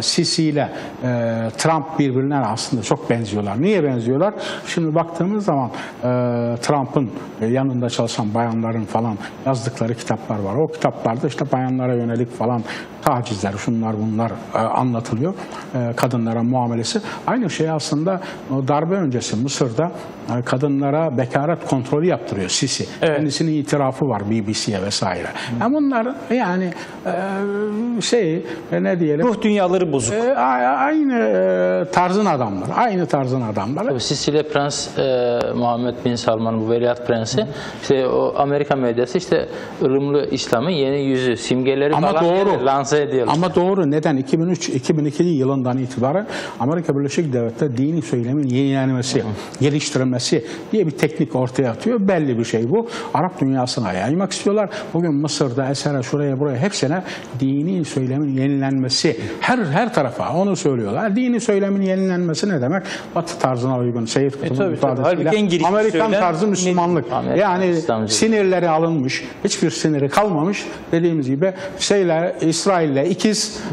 Sisi ile Trump birbirine aslında çok benziyorlar. Niye benziyorlar? Şimdi baktığımız zaman Trump'ın yanında çalışan bayanların falan yazdıkları kitaplar var. O kitaplarda işte bayanlara yönelik falan tacizler, şunlar bunlar anlatılıyor. Kadınlara muamelesi. Aynı şey aslında darbe öncesi Mısır'da kadınlara bekaret kontrolü yaptırıyor Sisi. Evet. Kendisinin itirafı var BBC'ye vesaire. Yani bunlar yani ne diyelim? Ruh dünyaları bozuk. Aynı tarzın adamlar. Tabii Sisi ile Prens Muhammed Bin Salman, bu Veliaht Prensi, işte o Amerika medyası işte ılımlı İslam'ın yeni yüzü, simgeleri ama falan doğru. Lanse ediyorlar. Ama doğru. Neden? 2002 yılından itibaren Amerika Birleşik Devletleri dini söylemin yenilenmesi, geliştirilmesi diye bir teknik ortaya atıyor. Belli bir şey bu. Arap dünyasına yaymak istiyorlar. Bugün Mısır'da, Eser'e, şuraya, buraya hepsine dini söylemin yenilenmesi. Her tarafa onu söylüyorlar. Dini söylemin yenilenmesi ne demek? Batı tarzına uygun Seyyid Kutub'un ifadesiyle Amerikan tarzı Müslümanlık. Yani sinirleri alınmış, hiçbir siniri kalmamış. Dediğimiz gibi İsrail'le ikiz.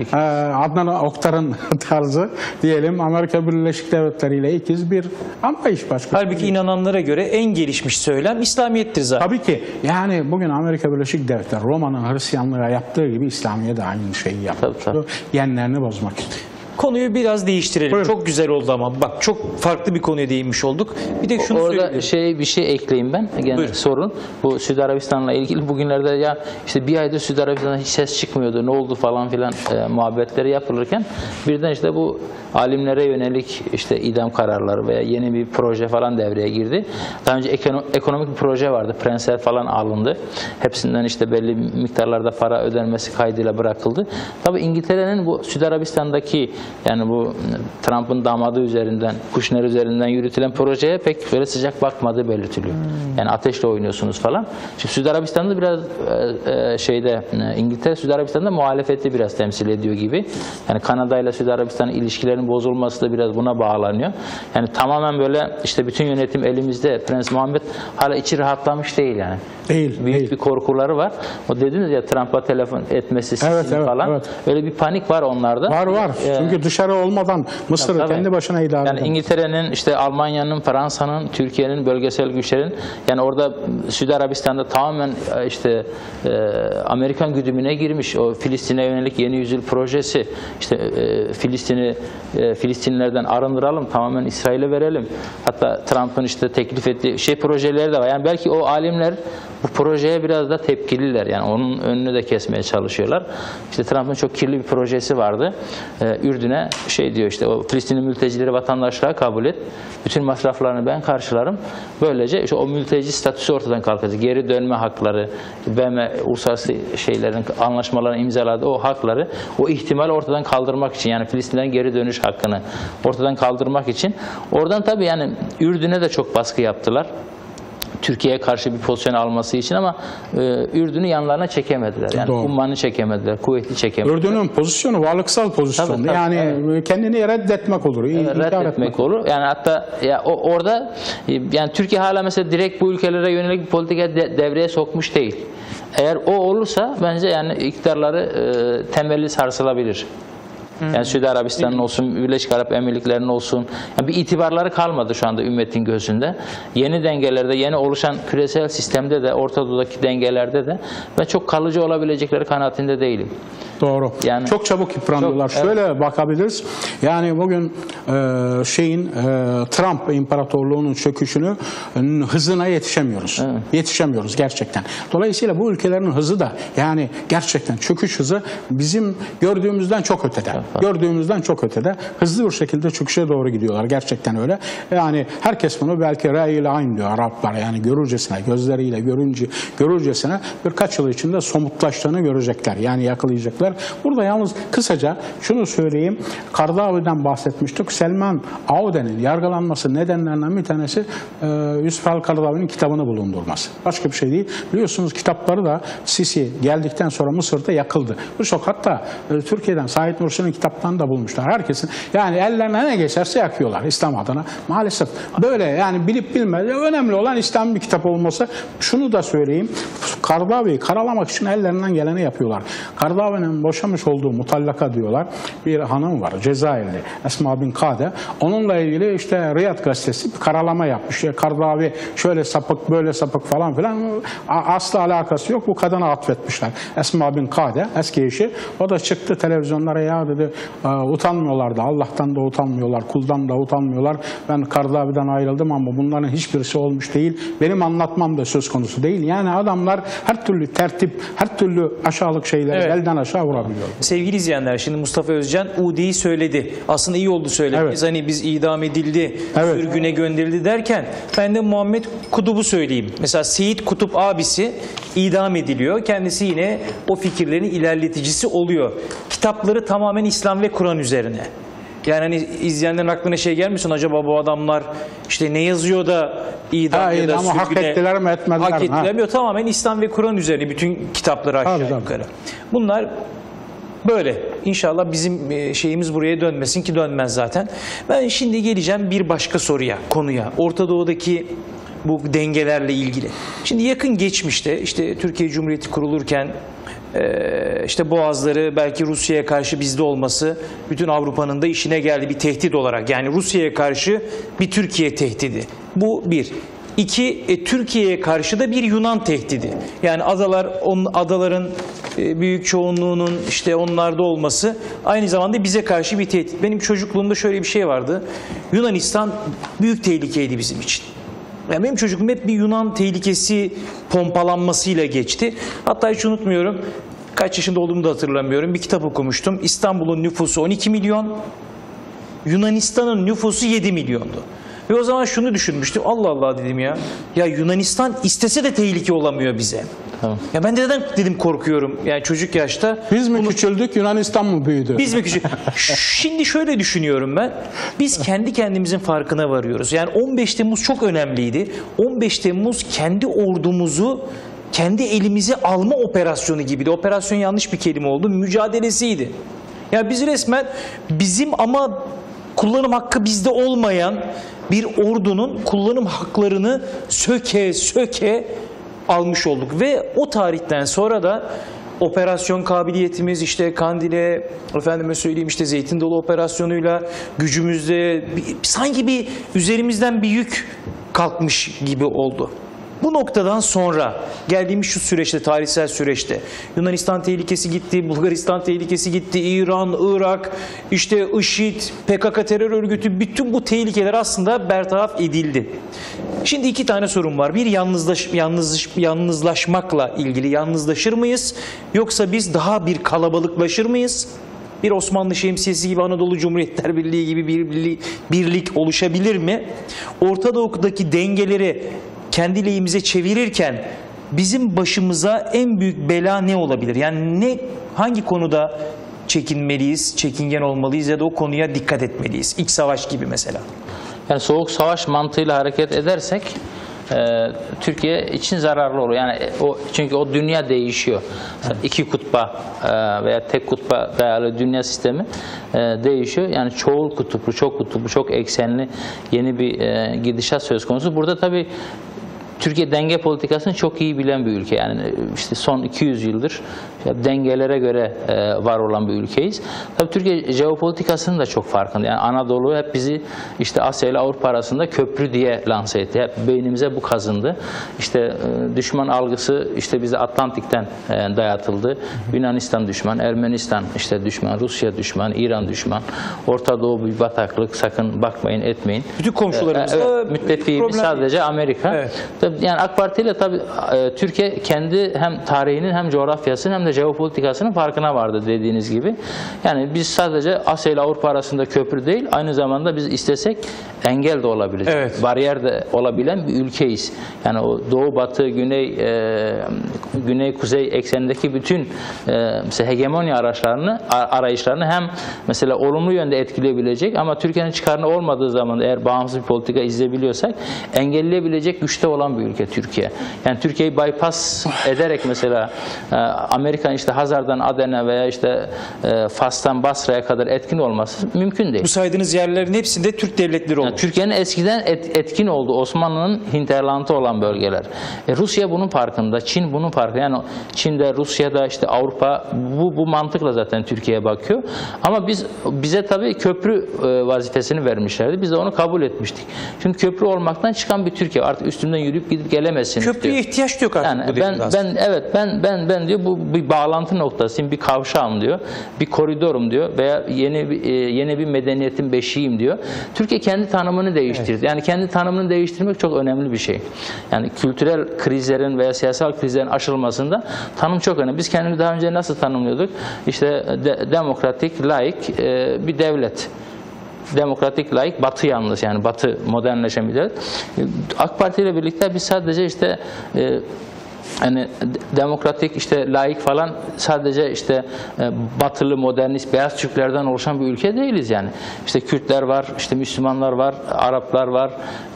Adnan Oktar'ın tarzı diyelim Amerika Birleşik Devletleri ile ikiz bir ama iş başka. Halbuki inananlara göre en gelişmiş söylem İslamiyettir zaten. Tabii ki. Yani bugün Amerika Birleşik Devletleri Roma'nın Hristiyanlığa yaptığı gibi İslamiyet'e de aynı şeyi yapıyor. Yenlerini bozmak için. Konuyu biraz değiştirelim. Buyurun. Çok güzel oldu ama bak çok farklı bir konuya değinmiş olduk. Bir de şunu orada bir şey ekleyeyim ben. Gene sorun. Bu Suudi Arabistan'la ilgili bugünlerde ya işte bir ayda Suudi Arabistan'da hiç ses çıkmıyordu. Ne oldu falan filan muhabbetleri yapılırken birden işte bu alimlere yönelik işte idam kararları veya yeni bir proje falan devreye girdi. Daha önce ekonomik bir proje vardı. Prensler falan alındı. Hepsinden işte belli miktarlarda para ödenmesi kaydıyla bırakıldı. Tabii İngiltere'nin bu Suudi Arabistan'daki yani bu Trump'ın damadı üzerinden, Kushner üzerinden yürütülen projeye pek böyle sıcak bakmadığı belirtiliyor. Yani ateşle oynuyorsunuz falan. Şimdi Suudi Arabistan'da biraz İngiltere Suudi Arabistan'da muhalefeti biraz temsil ediyor gibi. Yani Kanada ile Suudi Arabistan'ın ilişkilerinin bozulması da biraz buna bağlanıyor. Yani tamamen böyle işte bütün yönetim elimizde. Prens Muhammed hala içi rahatlamış değil yani. Büyük bir korkuları var. O dediniz ya Trump'a telefon etmesi falan. Evet. Öyle bir panik var onlarda. Var. Çünkü dışarı olmadan Mısır'ı kendi başına idare ediyor. Yani İngiltere'nin, işte Almanya'nın, Fransa'nın, Türkiye'nin, bölgesel güçlerin yani orada Suudi Arabistan'da tamamen işte Amerikan güdümüne girmiş. O Filistin'e yönelik yeni yüzyıl projesi, işte Filistinlilerden arındıralım, tamamen İsrail'e verelim. Hatta Trump'ın işte teklif ettiği projeleri de var. Yani belki o alimler bu projeye biraz da tepkililer. Yani onun önünü de kesmeye çalışıyorlar. İşte Trump'ın çok kirli bir projesi vardı. Ürdün'e diyor işte o Filistinli mültecileri vatandaşlığa kabul et. Bütün masraflarını ben karşılarım. Böylece işte o mülteci statüsü ortadan kalkacak. Geri dönme hakları, BM uluslararası anlaşmalarını imzaladığı o hakları, o ihtimali ortadan kaldırmak için yani Filistin'den geri dönüş hakkını ortadan kaldırmak için oradan tabii yani Ürdün'e de çok baskı yaptılar. Türkiye'ye karşı bir pozisyon alması için ama Ürdün'ü yanlarına çekemediler. Yani ummanı çekemediler, kuvvetli çekemediler. Ürdün'ün pozisyonu varlıksal pozisyonu. Tabii. Kendini reddetmek olur. Reddetmek olur. Yani hatta ya orada yani Türkiye hala mesela direkt bu ülkelere yönelik bir politika devreye sokmuş değil. Eğer o olursa bence yani iktidarları temelli sarsılabilir. Yani Suudi Arabistan'ın olsun, Birleşik Arap Emirlikleri'nin olsun. Yani bir itibarları kalmadı şu anda ümmetin gözünde. Yeni dengelerde, yeni oluşan küresel sistemde de, Ortadoğu'daki dengelerde de ben çok kalıcı olabilecekleri kanaatinde değilim. Doğru. Yani, çok çabuk yıprandılar. Şöyle bakabiliriz. Yani bugün Trump imparatorluğunun çöküşünü hızına yetişemiyoruz. Evet. Yetişemiyoruz gerçekten. Dolayısıyla bu ülkelerin hızı da yani gerçekten çöküş hızı bizim gördüğümüzden çok ötede. Evet. Gördüğümüzden çok ötede hızlı bir şekilde çöküşe doğru gidiyorlar. Gerçekten öyle. Yani herkes bunu belki râ-i ayn diyor Araplar. Yani görürcesine, gözleriyle görürcesine birkaç yıl içinde somutlaştığını görecekler. Yani yakalayacaklar. Burada yalnız kısaca şunu söyleyeyim. Kardavi'den bahsetmiştik. Selman Auden'in yargılanması nedenlerinden bir tanesi Yusuf Al Kardavi'nin kitabını bulundurması. Başka bir şey değil. Biliyorsunuz kitapları da Sisi geldikten sonra Mısır'da yakıldı. Birçok hatta Türkiye'den Said Nursi'nin kitaptan da bulmuşlar. Herkesin yani ellerine ne geçerse yakıyorlar İslam adına. Maalesef böyle yani bilip bilmeden önemli olan İslam bir kitap olması. Şunu da söyleyeyim. Kardavi'yi karalamak için ellerinden geleni yapıyorlar. Kardavi'nin boşamış olduğu mutallaka diyorlar. Bir hanım var Cezayirli Esma bin Kade. Onunla ilgili işte Riyad gazetesi bir karalama yapmış. Kardavi şöyle sapık böyle sapık falan filan. Asla alakası yok. Bu kadına atfetmişler. Esma bin Kade eski eşi. O da çıktı televizyonlara ya dedi utanmıyorlar da Allah'tan da utanmıyorlar. Kuldan da utanmıyorlar. Ben Kardavi'den ayrıldım ama bunların hiçbirisi olmuş değil. Benim anlatmam da söz konusu değil. Yani adamlar her türlü tertip, her türlü aşağılık şeyleri elden aşağı vurabiliyor. Sevgili izleyenler şimdi Mustafa Özcan Udi'yi söyledi. Aslında iyi oldu söylememiz. Hani biz idam edildi, sürgüne gönderildi derken ben de Muhammed Kutub'u söyleyeyim. Mesela Seyit Kutup abisi idam ediliyor. Kendisi yine o fikirlerin ilerleticisi oluyor. Kitapları tamamen İslam ve Kur'an üzerine. Yani hani izleyenlerin aklına şey gelmesin acaba bu adamlar işte ne yazıyor da idam ya da sürgüne hak ettiler mi etmediler hak ettiler mi? Tamamen İslam ve Kur'an üzerine bütün kitapları aşağı yukarı. Bunlar böyle. İnşallah bizim şeyimiz buraya dönmesin ki dönmez zaten. Ben şimdi geleceğim bir başka soruya, konuya. Orta Doğu'daki bu dengelerle ilgili. Şimdi yakın geçmişte işte Türkiye Cumhuriyeti kurulurken işte boğazları belki Rusya'ya karşı bizde olması bütün Avrupa'nın da işine geldi bir tehdit olarak. Yani Rusya'ya karşı bir Türkiye tehdidi. Bu bir. İki, Türkiye'ye karşı da bir Yunan tehdidi. Yani adaların büyük çoğunluğunun işte onlarda olması aynı zamanda bize karşı bir tehdit. Benim çocukluğumda şöyle bir şey vardı. Yunanistan büyük tehlikeydi bizim için. Yani benim çocukluğum hep bir Yunan tehlikesi pompalanmasıyla geçti. Hatta hiç unutmuyorum, kaç yaşında olduğumu da hatırlamıyorum. Bir kitap okumuştum. İstanbul'un nüfusu 12 milyon, Yunanistan'ın nüfusu 7 milyondu. Ve o zaman şunu düşünmüştüm. Allah Allah dedim ya. Ya Yunanistan istese de tehlike olamıyor bize. Tamam. Ya ben de neden dedim korkuyorum. Yani çocuk yaşta. Biz mi küçüldük Yunanistan mı büyüdü? Biz mi küçüldük? Şimdi şöyle düşünüyorum ben. Biz kendi kendimizin farkına varıyoruz. Yani 15 Temmuz çok önemliydi. 15 Temmuz kendi ordumuzu kendi elimize alma operasyonu gibiydi. Operasyon yanlış bir kelime oldu. Mücadelesiydi. Ya yani biz resmen bizim ama kullanım hakkı bizde olmayan bir ordunun kullanım haklarını söke söke almış olduk. Ve o tarihten sonra da operasyon kabiliyetimiz işte Kandil'e, efendime söyleyeyim işte Zeytindalı Operasyonu'yla gücümüzde sanki bir üzerimizden bir yük kalkmış gibi oldu. Bu noktadan sonra geldiğimiz şu süreçte, tarihsel süreçte Yunanistan tehlikesi gitti, Bulgaristan tehlikesi gitti, İran, Irak, işte IŞİD, PKK terör örgütü bütün bu tehlikeler aslında bertaraf edildi. Şimdi iki tane sorun var. Bir yalnızlaşmakla ilgili yalnızlaşır mıyız? Yoksa biz daha bir kalabalıklaşır mıyız? Bir Osmanlı Şemsiyesi gibi Anadolu Cumhuriyetler Birliği gibi bir birlik oluşabilir mi? Orta Doğu'daki dengeleri kendi lehimize çevirirken bizim başımıza en büyük bela ne olabilir? Yani hangi konuda çekinmeliyiz, çekingen olmalıyız ya da o konuya dikkat etmeliyiz? İç savaş gibi mesela. Yani soğuk savaş mantığıyla hareket edersek Türkiye için zararlı olur. Yani çünkü o dünya değişiyor. Evet. İki kutba veya tek kutba dayalı dünya sistemi değişiyor. Yani çoğul kutuplu, çok kutuplu, çok eksenli yeni bir gidişat söz konusu. Burada tabii Türkiye denge politikasını çok iyi bilen bir ülke. Yani işte son 200 yıldır dengelere göre var olan bir ülkeyiz. Tabii Türkiye jeopolitikasının da çok farkında. Yani Anadolu hep bizi işte Asya ile Avrupa arasında köprü diye lanse etti. Hep beynimize bu kazındı. İşte düşman algısı işte bize Atlantik'ten dayatıldı. Yunanistan düşman, Ermenistan işte düşman, Rusya düşman, İran düşman. Orta Doğu bir bataklık. Sakın bakmayın, etmeyin. Bütün komşularımızda müttefiğimiz sadece Amerika. Evet. Tabii yani AK Parti ile tabii Türkiye kendi hem tarihinin hem coğrafyasının hem de jeopolitikasının farkına vardı dediğiniz gibi. Yani biz sadece Asya ile Avrupa arasında köprü değil, aynı zamanda biz istesek engel de olabilecek, evet, bariyer de olabilen bir ülkeyiz. Yani o doğu, batı, güney, güney, kuzey eksenindeki bütün mesela hegemonya arayışlarını hem mesela olumlu yönde etkileyebilecek ama Türkiye'nin çıkarına olmadığı zaman eğer bağımsız bir politika izleyebiliyorsak engelleyebilecek güçte olan bir ülke Türkiye. Yani Türkiye'yi bypass ederek mesela Amerika'nın işte Hazar'dan Aden'e veya işte Fas'tan Basra'ya kadar etkin olması mümkün değil. Bu saydığınız yerlerin hepsinde Türk devletleri oldu. Yani Türkiye'nin eskiden etkin olduğu Osmanlı'nın hinterlandı olan bölgeler. Rusya bunun farkında, Çin bunun farkında. Yani Çin'de, Rusya'da, işte Avrupa bu mantıkla zaten Türkiye'ye bakıyor. Ama bize tabii köprü vazifesini vermişlerdi. Biz de onu kabul etmiştik. Şimdi köprü olmaktan çıkan bir Türkiye artık üstünden yürüyüp gidip gelemezsiniz. Köprüye diyor. İhtiyaç yok artık. Yani ben diyor bu bir bağlantı noktasıyım, bir kavşağım diyor, bir koridorum diyor veya yeni bir medeniyetin beşiğim diyor. Türkiye kendi tanımını değiştirdi. Evet. Yani kendi tanımını değiştirmek çok önemli bir şey. Yani kültürel krizlerin veya siyasal krizlerin aşılmasında tanım çok önemli. Biz kendimizi daha önce nasıl tanımlıyorduk? İşte demokratik, laik bir devlet. Demokratik, laik, batı yanlısı, yani batı modernleşen bir devlet. AK Parti ile birlikte biz sadece işte yani demokratik, işte laik falan sadece işte batılı, modernist, beyaz Türklerden oluşan bir ülke değiliz yani. İşte Kürtler var, işte Müslümanlar var, Araplar var,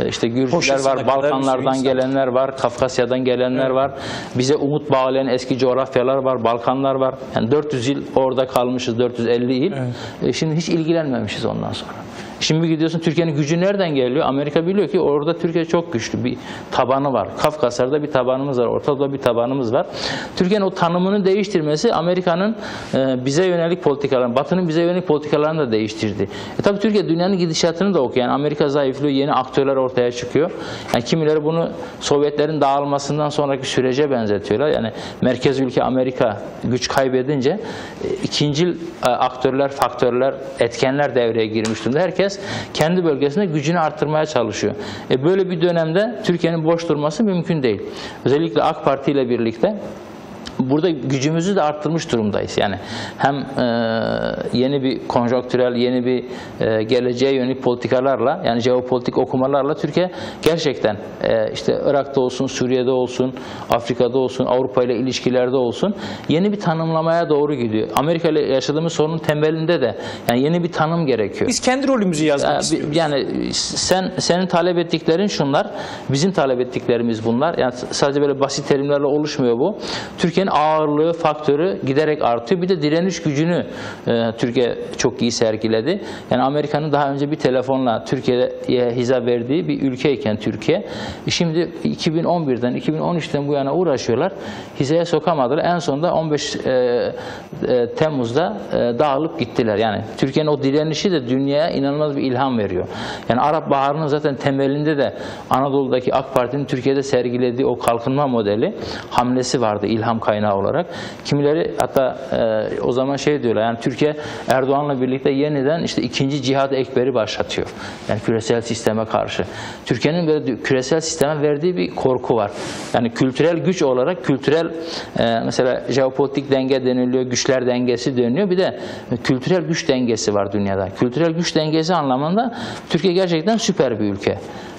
işte Gürcüler var, Balkanlardan gelenler var, Kafkasya'dan gelenler var. Bize umut bağlayan eski coğrafyalar var, Balkanlar var. Yani 400 yıl orada kalmışız, 450 yıl. Evet. Şimdi hiç ilgilenmemişiz ondan sonra. Şimdi gidiyorsun, Türkiye'nin gücü nereden geliyor? Amerika biliyor ki orada Türkiye çok güçlü, bir tabanı var. Kafkaslar'da bir tabanımız var, Ortadoğu'da bir tabanımız var. Türkiye'nin o tanımını değiştirmesi Amerika'nın bize yönelik politikalarını, Batı'nın bize yönelik politikalarını da değiştirdi. Tabii Türkiye dünyanın gidişatını da okuyor. Yani Amerika zayıflıyor, yeni aktörler ortaya çıkıyor. Yani kimileri bunu Sovyetlerin dağılmasından sonraki sürece benzetiyorlar. Yani merkez ülke Amerika güç kaybedince ikincil aktörler, faktörler, etkenler devreye girmiş durumda. Herkes kendi bölgesinde gücünü artırmaya çalışıyor. Böyle bir dönemde Türkiye'nin boş durması mümkün değil. Özellikle AK Parti ile birlikte burada gücümüzü de arttırmış durumdayız. Yani hem yeni bir konjonktürel, yeni bir geleceğe yönelik politikalarla, yani jeopolitik okumalarla Türkiye gerçekten işte Irak'ta olsun, Suriye'de olsun, Afrika'da olsun, Avrupa ile ilişkilerde olsun yeni bir tanımlamaya doğru gidiyor. Amerika ile yaşadığımız sorunun temelinde de yani yeni bir tanım gerekiyor. Biz kendi rolümüzü yazmak istiyoruz. Yani senin talep ettiklerin şunlar, bizim talep ettiklerimiz bunlar. Yani sadece böyle basit terimlerle oluşmuyor bu. Türkiye'nin ağırlığı, faktörü giderek artıyor. Bir de direniş gücünü Türkiye çok iyi sergiledi. Yani Amerika'nın daha önce bir telefonla Türkiye'ye hiza verdiği bir ülkeyken Türkiye, şimdi 2011'den, 2013'ten bu yana uğraşıyorlar. Hizaya sokamadılar. En sonunda 15 Temmuz'da dağılıp gittiler. Yani Türkiye'nin o direnişi de dünyaya inanılmaz bir ilham veriyor. Yani Arap Baharı'nın zaten temelinde de Anadolu'daki AK Parti'nin Türkiye'de sergilediği o kalkınma modeli hamlesi vardı, ilham kaynağı olarak. Kimileri hatta o zaman şey diyorlar, yani Türkiye Erdoğan'la birlikte yeniden işte ikinci Cihad-ı Ekber'i başlatıyor. Yani küresel sisteme karşı. Türkiye'nin böyle küresel sisteme verdiği bir korku var. Yani kültürel güç olarak kültürel mesela jeopolitik denge deniliyor, güçler dengesi deniliyor. Bir de kültürel güç dengesi var dünyada. Kültürel güç dengesi anlamında Türkiye gerçekten süper bir ülke.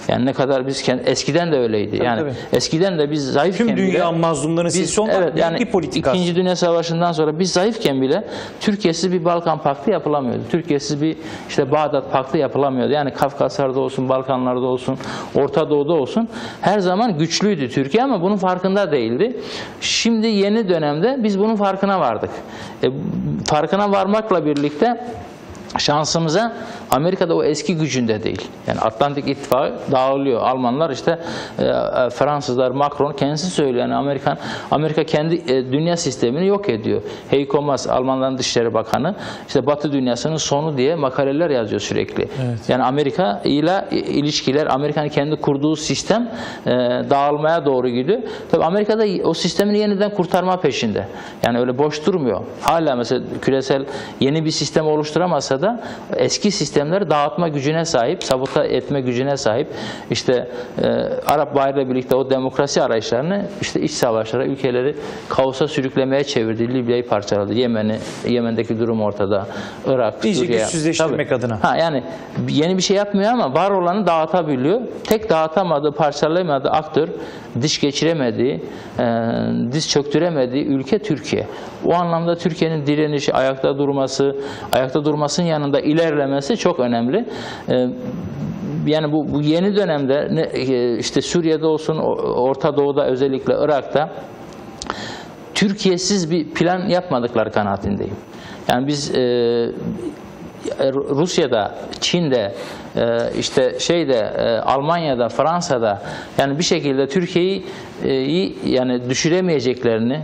Yani ne kadar biz eskiden de öyleydi. Yani tabii. Eskiden de biz zayıfken bile, tüm dünya mazlumlarının sesi olan evet, yani bir politikası. İkinci Dünya Savaşı'ndan sonra biz zayıfken bile Türkiye'siz bir Balkan Paktı yapılamıyordu. Türkiye'siz bir işte Bağdat Paktı yapılamıyordu. Yani Kafkaslar'da olsun, Balkanlar'da olsun, Orta Doğu'da olsun her zaman güçlüydü Türkiye ama bunun farkında değildi. Şimdi yeni dönemde biz bunun farkına vardık. Farkına varmakla birlikte şansımıza Amerika'da o eski gücünde değil. Yani Atlantik İttifakı dağılıyor. Almanlar işte Fransızlar, Macron kendisi söylüyor. Yani Amerika kendi dünya sistemini yok ediyor. Heiko Maas, Almanların Dışişleri Bakanı, işte Batı dünyasının sonu diye makaleler yazıyor sürekli. Evet. Yani Amerika ile ilişkiler, Amerika'nın kendi kurduğu sistem dağılmaya doğru gidiyor. Tabii Amerika'da o sistemini yeniden kurtarma peşinde. Yani öyle boş durmuyor. Hala mesela küresel yeni bir sistem oluşturamasa da dünyada eski sistemleri dağıtma gücüne sahip, sabote etme gücüne sahip. İşte Arap Baharı ile birlikte o demokrasi arayışlarını işte iç savaşlara, ülkeleri kaosa sürüklemeye çevirdi. Libya'yı parçaladı. Yemen'deki durum ortada. Irak, İyice Suriye. Güçsüzleştirmek adına. Yani yeni bir şey yapmıyor ama var olanı dağıtabiliyor. Tek dağıtamadığı, parçalayamadığı aktör, diş geçiremediği, diz çöktüremediği ülke Türkiye. O anlamda Türkiye'nin direnişi, ayakta durmasının yanında ilerlemesi çok önemli. Yani bu yeni dönemde işte Suriye'de olsun, Orta Doğu'da, özellikle Irak'ta Türkiye'siz bir plan yapmadıkları kanaatindeyim. Yani biz Rusya'da, Çin'de, işte Almanya'da, Fransa'da yani bir şekilde Türkiye'yi yani düşüremeyeceklerini,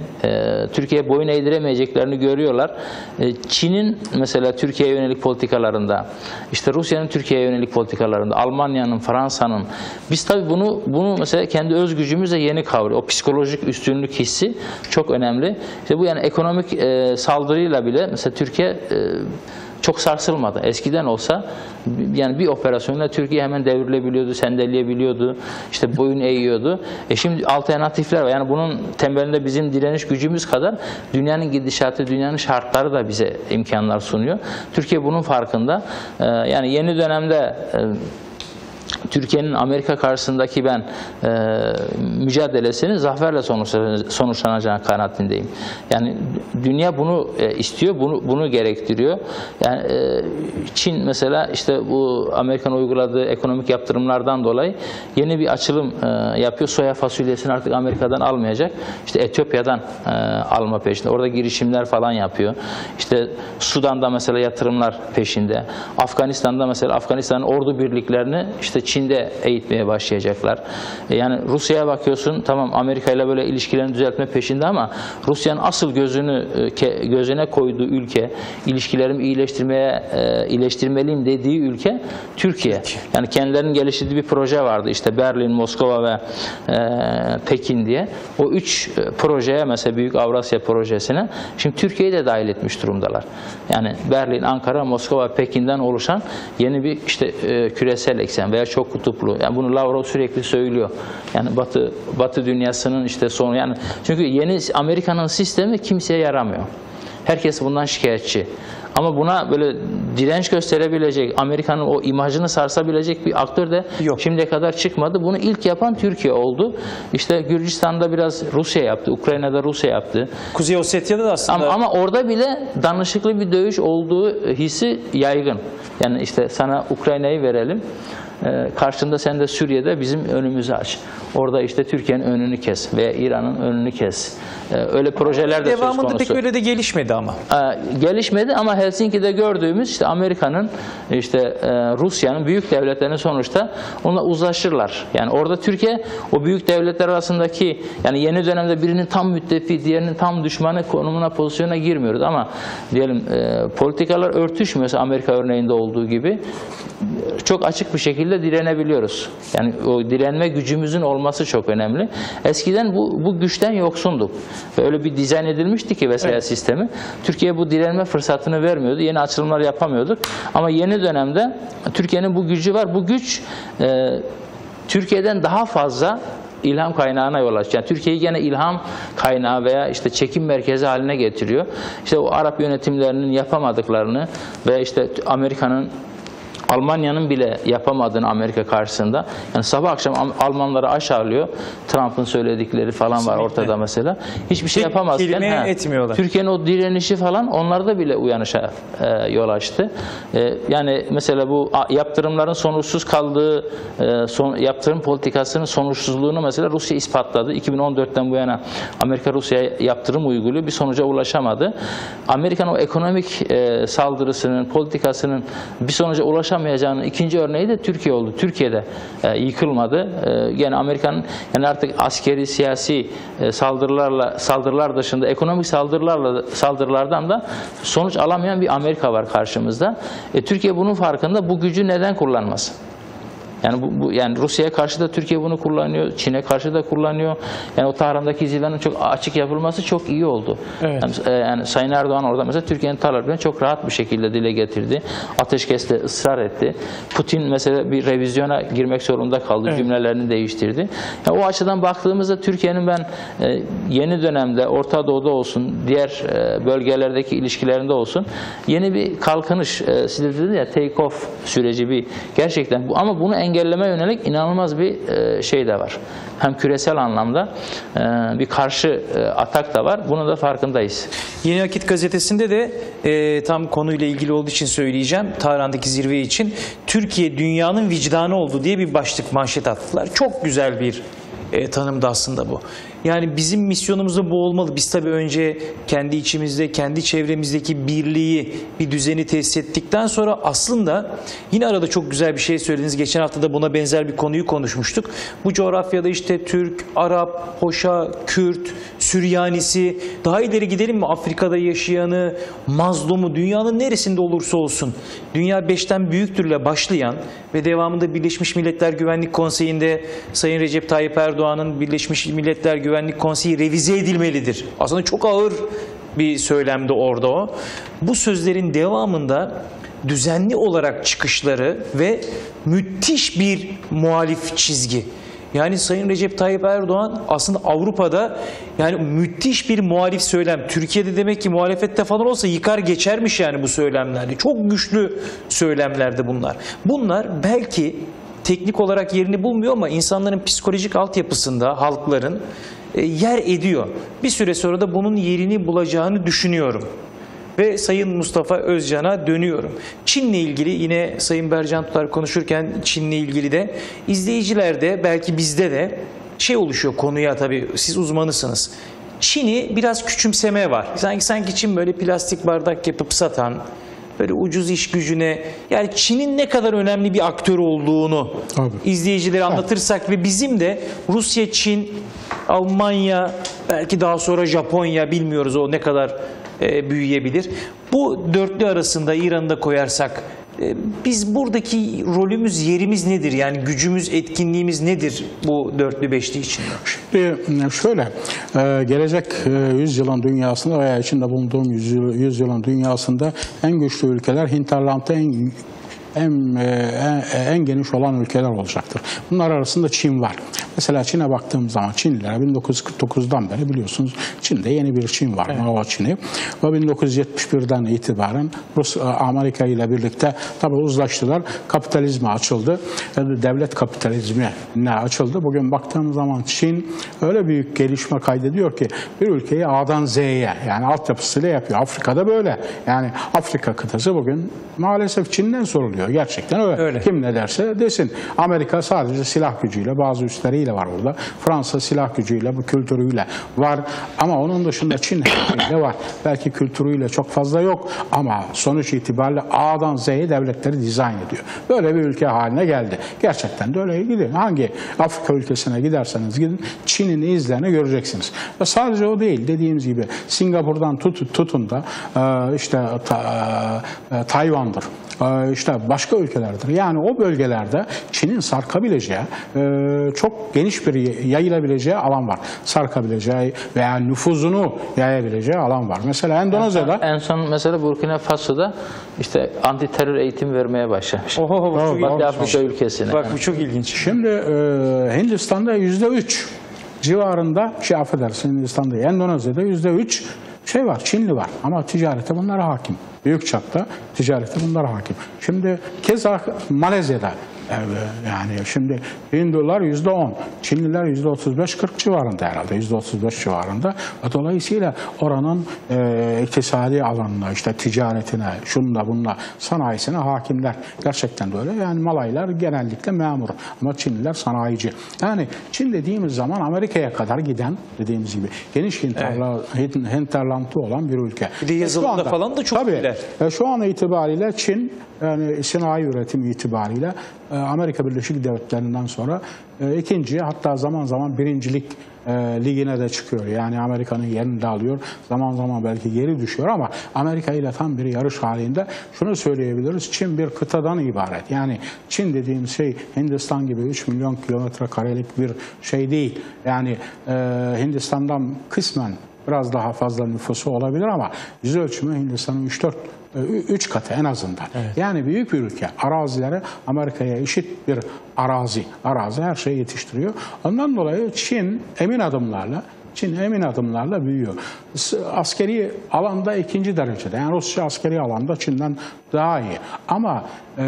Türkiye'ye boyun eğdiremeyeceklerini görüyorlar. Çin'in mesela Türkiye'ye yönelik politikalarında, işte Rusya'nın Türkiye'ye yönelik politikalarında, Almanya'nın, Fransa'nın, biz tabii bunu mesela kendi öz gücümüzle yeni kavruyoruz. O psikolojik üstünlük hissi çok önemli. İşte bu yani ekonomik saldırıyla bile mesela Türkiye çok sarsılmadı. Eskiden olsa yani bir operasyonla Türkiye hemen devrilebiliyordu, sendeleyebiliyordu, işte boyun eğiyordu. Şimdi alternatifler var. Yani bunun temelinde bizim direniş gücümüz kadar dünyanın gidişatı, dünyanın şartları da bize imkanlar sunuyor. Türkiye bunun farkında. Yani yeni dönemde Türkiye'nin Amerika karşısındaki ben mücadelesini zaferle sonuçlanacağı kanaatindeyim. Yani dünya bunu istiyor, bunu gerektiriyor. Yani Çin mesela işte bu Amerika'nın uyguladığı ekonomik yaptırımlardan dolayı yeni bir açılım yapıyor. Soya fasulyesini artık Amerika'dan almayacak. İşte Etiyopya'dan alma peşinde. Orada girişimler falan yapıyor. İşte Sudan'da mesela yatırımlar peşinde. Afganistan'da mesela Afganistan'ın ordu birliklerini işte Çin'de eğitmeye başlayacaklar. Yani Rusya'ya bakıyorsun, tamam Amerika ile böyle ilişkilerini düzeltme peşinde ama Rusya'nın asıl gözüne koyduğu ülke, ilişkilerimi iyileştirmeliyim dediği ülke Türkiye. Yani kendilerinin geliştirdiği bir proje vardı. İşte Berlin, Moskova ve Pekin diye. O üç projeye, mesela Büyük Avrasya Projesi'ne şimdi Türkiye'yi de dahil etmiş durumdalar. Yani Berlin, Ankara, Moskova, Pekin'den oluşan yeni bir küresel eksen veya çok kutuplu. Yani bunu Lavrov sürekli söylüyor. Yani Batı dünyasının işte sonu. Yani çünkü yeni Amerika'nın sistemi kimseye yaramıyor. Herkes bundan şikayetçi. Ama buna böyle direnç gösterebilecek, Amerika'nın o imajını sarsabilecek bir aktör de yok. Şimdiye kadar çıkmadı. Bunu ilk yapan Türkiye oldu. İşte Gürcistan'da biraz Rusya yaptı, Ukrayna'da Rusya yaptı. Kuzey Osetya'da da aslında. Ama orada bile danışıklı bir dövüş olduğu hissi yaygın. Yani işte sana Ukrayna'yı verelim. Karşında sen de Suriye'de bizim önümüzü aç. Orada işte Türkiye'nin önünü kes veya İran'ın önünü kes. Öyle projeler de söz konusu. Devamında pek öyle de gelişmedi ama. Gelişmedi ama Helsinki'de gördüğümüz işte Amerika'nın, işte Rusya'nın büyük devletlerinin sonuçta onunla uzlaşırlar. Yani orada Türkiye o büyük devletler arasındaki, yani yeni dönemde birinin tam müttefi, diğerinin tam düşmanı konumuna, pozisyona girmiyoruz ama diyelim politikalar örtüşmüyorsa Amerika örneğinde olduğu gibi çok açık bir şekilde direnebiliyoruz. Yani o direnme gücümüzün olması çok önemli. Eskiden bu güçten yoksunduk. Öyle bir dizayn edilmişti ki mesela sistemi. Türkiye bu direnme fırsatını vermiyordu. Yeni açılımlar yapamıyorduk. Ama yeni dönemde Türkiye'nin bu gücü var. Bu güç Türkiye'den daha fazla ilham kaynağına yol açıyor. Yani Türkiye'yi gene ilham kaynağı veya işte çekim merkezi haline getiriyor. İşte o Arap yönetimlerinin yapamadıklarını ve işte Amerika'nın, Almanya'nın bile yapamadığını Amerika karşısında. Yani sabah akşam Almanları aşağılıyor. Trump'ın söyledikleri falan kesinlikle var ortada mesela. Hiçbir şey yapamazken Türkiye'nin o direnişi falan onlarda bile uyanışa yol açtı. Yani mesela bu yaptırımların sonuçsuz kaldığı, yaptırım politikasının sonuçsuzluğunu mesela Rusya ispatladı. 2014'ten bu yana Amerika Rusya'ya yaptırım uyguluyor. Bir sonuca ulaşamadı. Amerika'nın o ekonomik saldırısının, politikasının bir sonuca ulaşamadı. İkinci örneği de Türkiye oldu. Türkiye'de yıkılmadı. Yani Amerika'nın yani artık askeri, siyasi saldırılar dışında ekonomik saldırılardan da sonuç alamayan bir Amerika var karşımızda. Türkiye bunun farkında. Bu gücü neden kullanmasın? Yani yani Rusya'ya karşı da Türkiye bunu kullanıyor, Çin'e karşı da kullanıyor. Yani o Tahran'daki zilanın çok açık yapılması çok iyi oldu. Evet. Yani Sayın Erdoğan orada mesela Türkiye'nin taleplerini çok rahat bir şekilde dile getirdi. Ateşkesle ısrar etti. Putin mesela bir revizyona girmek zorunda kaldı. Evet. Cümlelerini değiştirdi. Yani o açıdan baktığımızda Türkiye'nin ben yeni dönemde Orta Doğu'da olsun, diğer bölgelerdeki ilişkilerinde olsun yeni bir kalkınış, siz de dediniz ya take off süreci bir gerçekten bu, ama bunu engelleme yönelik inanılmaz bir şey de var. Hem küresel anlamda bir karşı atak da var. Bunun da farkındayız. Yeni Akit gazetesinde de tam konuyla ilgili olduğu için söyleyeceğim. Tahran'daki zirve için Türkiye dünyanın vicdanı oldu diye bir başlık manşet attılar. Çok güzel bir tanımdı aslında bu. Yani bizim misyonumuz da bu olmalı. Biz tabii önce kendi içimizde, kendi çevremizdeki birliği, bir düzeni tesis ettikten sonra aslında yine arada çok güzel bir şey söylediniz. Geçen hafta da buna benzer bir konuyu konuşmuştuk. Bu coğrafyada işte Türk, Arap, Hoşa, Kürt, Süryanisi, daha ileri gidelim mi? Afrika'da yaşayanı, mazlumu, dünyanın neresinde olursa olsun, dünya 5'ten büyüktürle başlayan ve devamında Birleşmiş Milletler Güvenlik Konseyi'nde Sayın Recep Tayyip Erdoğan'ın Birleşmiş Milletler Güvenlik Konseyi revize edilmelidir. Aslında çok ağır bir söylemdi orada o. Bu sözlerin devamında düzenli olarak çıkışları ve müthiş bir muhalif çizgi. Yani Sayın Recep Tayyip Erdoğan aslında Avrupa'da yani müthiş bir muhalif söylem. Türkiye'de demek ki muhalefette falan olsa yıkar geçermiş yani bu söylemlerdi. Çok güçlü söylemlerdi bunlar. Bunlar belki teknik olarak yerini bulmuyor ama insanların psikolojik altyapısında halkların yer ediyor. Bir süre sonra da bunun yerini bulacağını düşünüyorum. Ve Sayın Mustafa Özcan'a dönüyorum. Çin'le ilgili yine Sayın Bercan Tutar konuşurken Çin'le ilgili de izleyicilerde belki bizde de şey oluşuyor konuya, tabii siz uzmanısınız. Çin'i biraz küçümseme var. Sanki Çin böyle plastik bardak yapıp satan, böyle ucuz iş gücüne, yani Çin'in ne kadar önemli bir aktör olduğunu izleyicilere anlatırsak ve bizim de Rusya, Çin, Almanya, belki daha sonra Japonya, bilmiyoruz o ne kadar büyüyebilir. Bu dörtlü arasında İran'ı da koyarsak biz buradaki rolümüz, yerimiz nedir? Yani gücümüz, etkinliğimiz nedir bu dörtlü beşli için? Şöyle, gelecek yüzyılın dünyasında veya içinde bulunduğum yüzyılın dünyasında en güçlü ülkeler hinterland'da en geniş olan ülkeler olacaktır. Bunlar arasında Çin var. Mesela Çin'e baktığım zaman Çinlilere 1949'dan beri biliyorsunuz Çin'de yeni bir Çin var, evet. Mao Çin'i. Ve 1971'den itibaren Amerika ile birlikte tabii uzlaştılar. Kapitalizme açıldı. Devlet kapitalizmine açıldı. Bugün baktığım zaman Çin öyle büyük gelişme kaydediyor ki bir ülkeyi A'dan Z'ye yani altyapısıyla yapıyor. Afrika'da böyle. Yani Afrika kıtası bugün maalesef Çin'den soruluyor. Gerçekten öyle. Kim ne derse desin. Amerika sadece silah gücüyle, bazı üstleriyle var orada. Fransa silah gücüyle, bu kültürüyle var. Ama onun dışında Çin de var. Belki kültürüyle çok fazla yok ama sonuç itibariyle A'dan Z'ye devletleri dizayn ediyor. Böyle bir ülke haline geldi. Gerçekten de öyle. Gidin. Hangi Afrika ülkesine giderseniz gidin Çin'in izlerini göreceksiniz. Ve sadece o değil. Dediğimiz gibi Singapur'dan tutun da işte Tayvan'dır. İşte başka ülkelerdir. Yani o bölgelerde Çin'in sarkabileceği çok geniş bir yayılabileceği alan var. Sarkabileceği veya nüfuzunu yayabileceği alan var. Mesela Endonezya'da en son mesela Burkina Faso'da işte anti terör eğitimi vermeye başlamış. Batı Afrika ülkesine. Bak bu çok ilginç. Şimdi Hindistan'da %3 civarında Endonezya'da %3 şey var, Çinli var ama ticarete bunlara hakim. Büyük çapta ticarete bunlara hakim. Şimdi keza Malezya'da yani şimdi Hindular %10, Çinliler %35-40 civarında herhalde, %35 civarında. Dolayısıyla oranın iktisadi alanına, işte ticaretine, şununla bununla, sanayisine hakimler. Gerçekten de öyle. Yani Malaylar genellikle memur ama Çinliler sanayici. Yani Çin dediğimiz zaman Amerika'ya kadar giden, dediğimiz gibi geniş hinterland'ı olan bir ülke. Bir de yazılımda falan da çok ileride. şöyle, şu an itibariyle Çin, yani sanayi üretimi itibariyle Amerika Birleşik Devletleri'nden sonra ikinci, hatta zaman zaman birincilik ligine de çıkıyor. Yani Amerika'nın yerini de alıyor. Zaman zaman belki geri düşüyor ama Amerika ile tam bir yarış halinde. Şunu söyleyebiliriz, Çin bir kıtadan ibaret. Yani Çin dediğim şey Hindistan gibi 3 milyon kilometre karelik bir şey değil. Yani Hindistan'dan kısmen biraz daha fazla nüfusu olabilir ama yüz ölçümü Hindistan'ın 3 katı en azından. Evet. Yani büyük bir ülke. Arazileri Amerika'ya eşit bir arazi. Arazi her şeyi yetiştiriyor. Ondan dolayı Çin emin adımlarla büyüyor. Askeri alanda ikinci derecede. Yani Rusya askeri alanda Çin'den daha iyi. Ama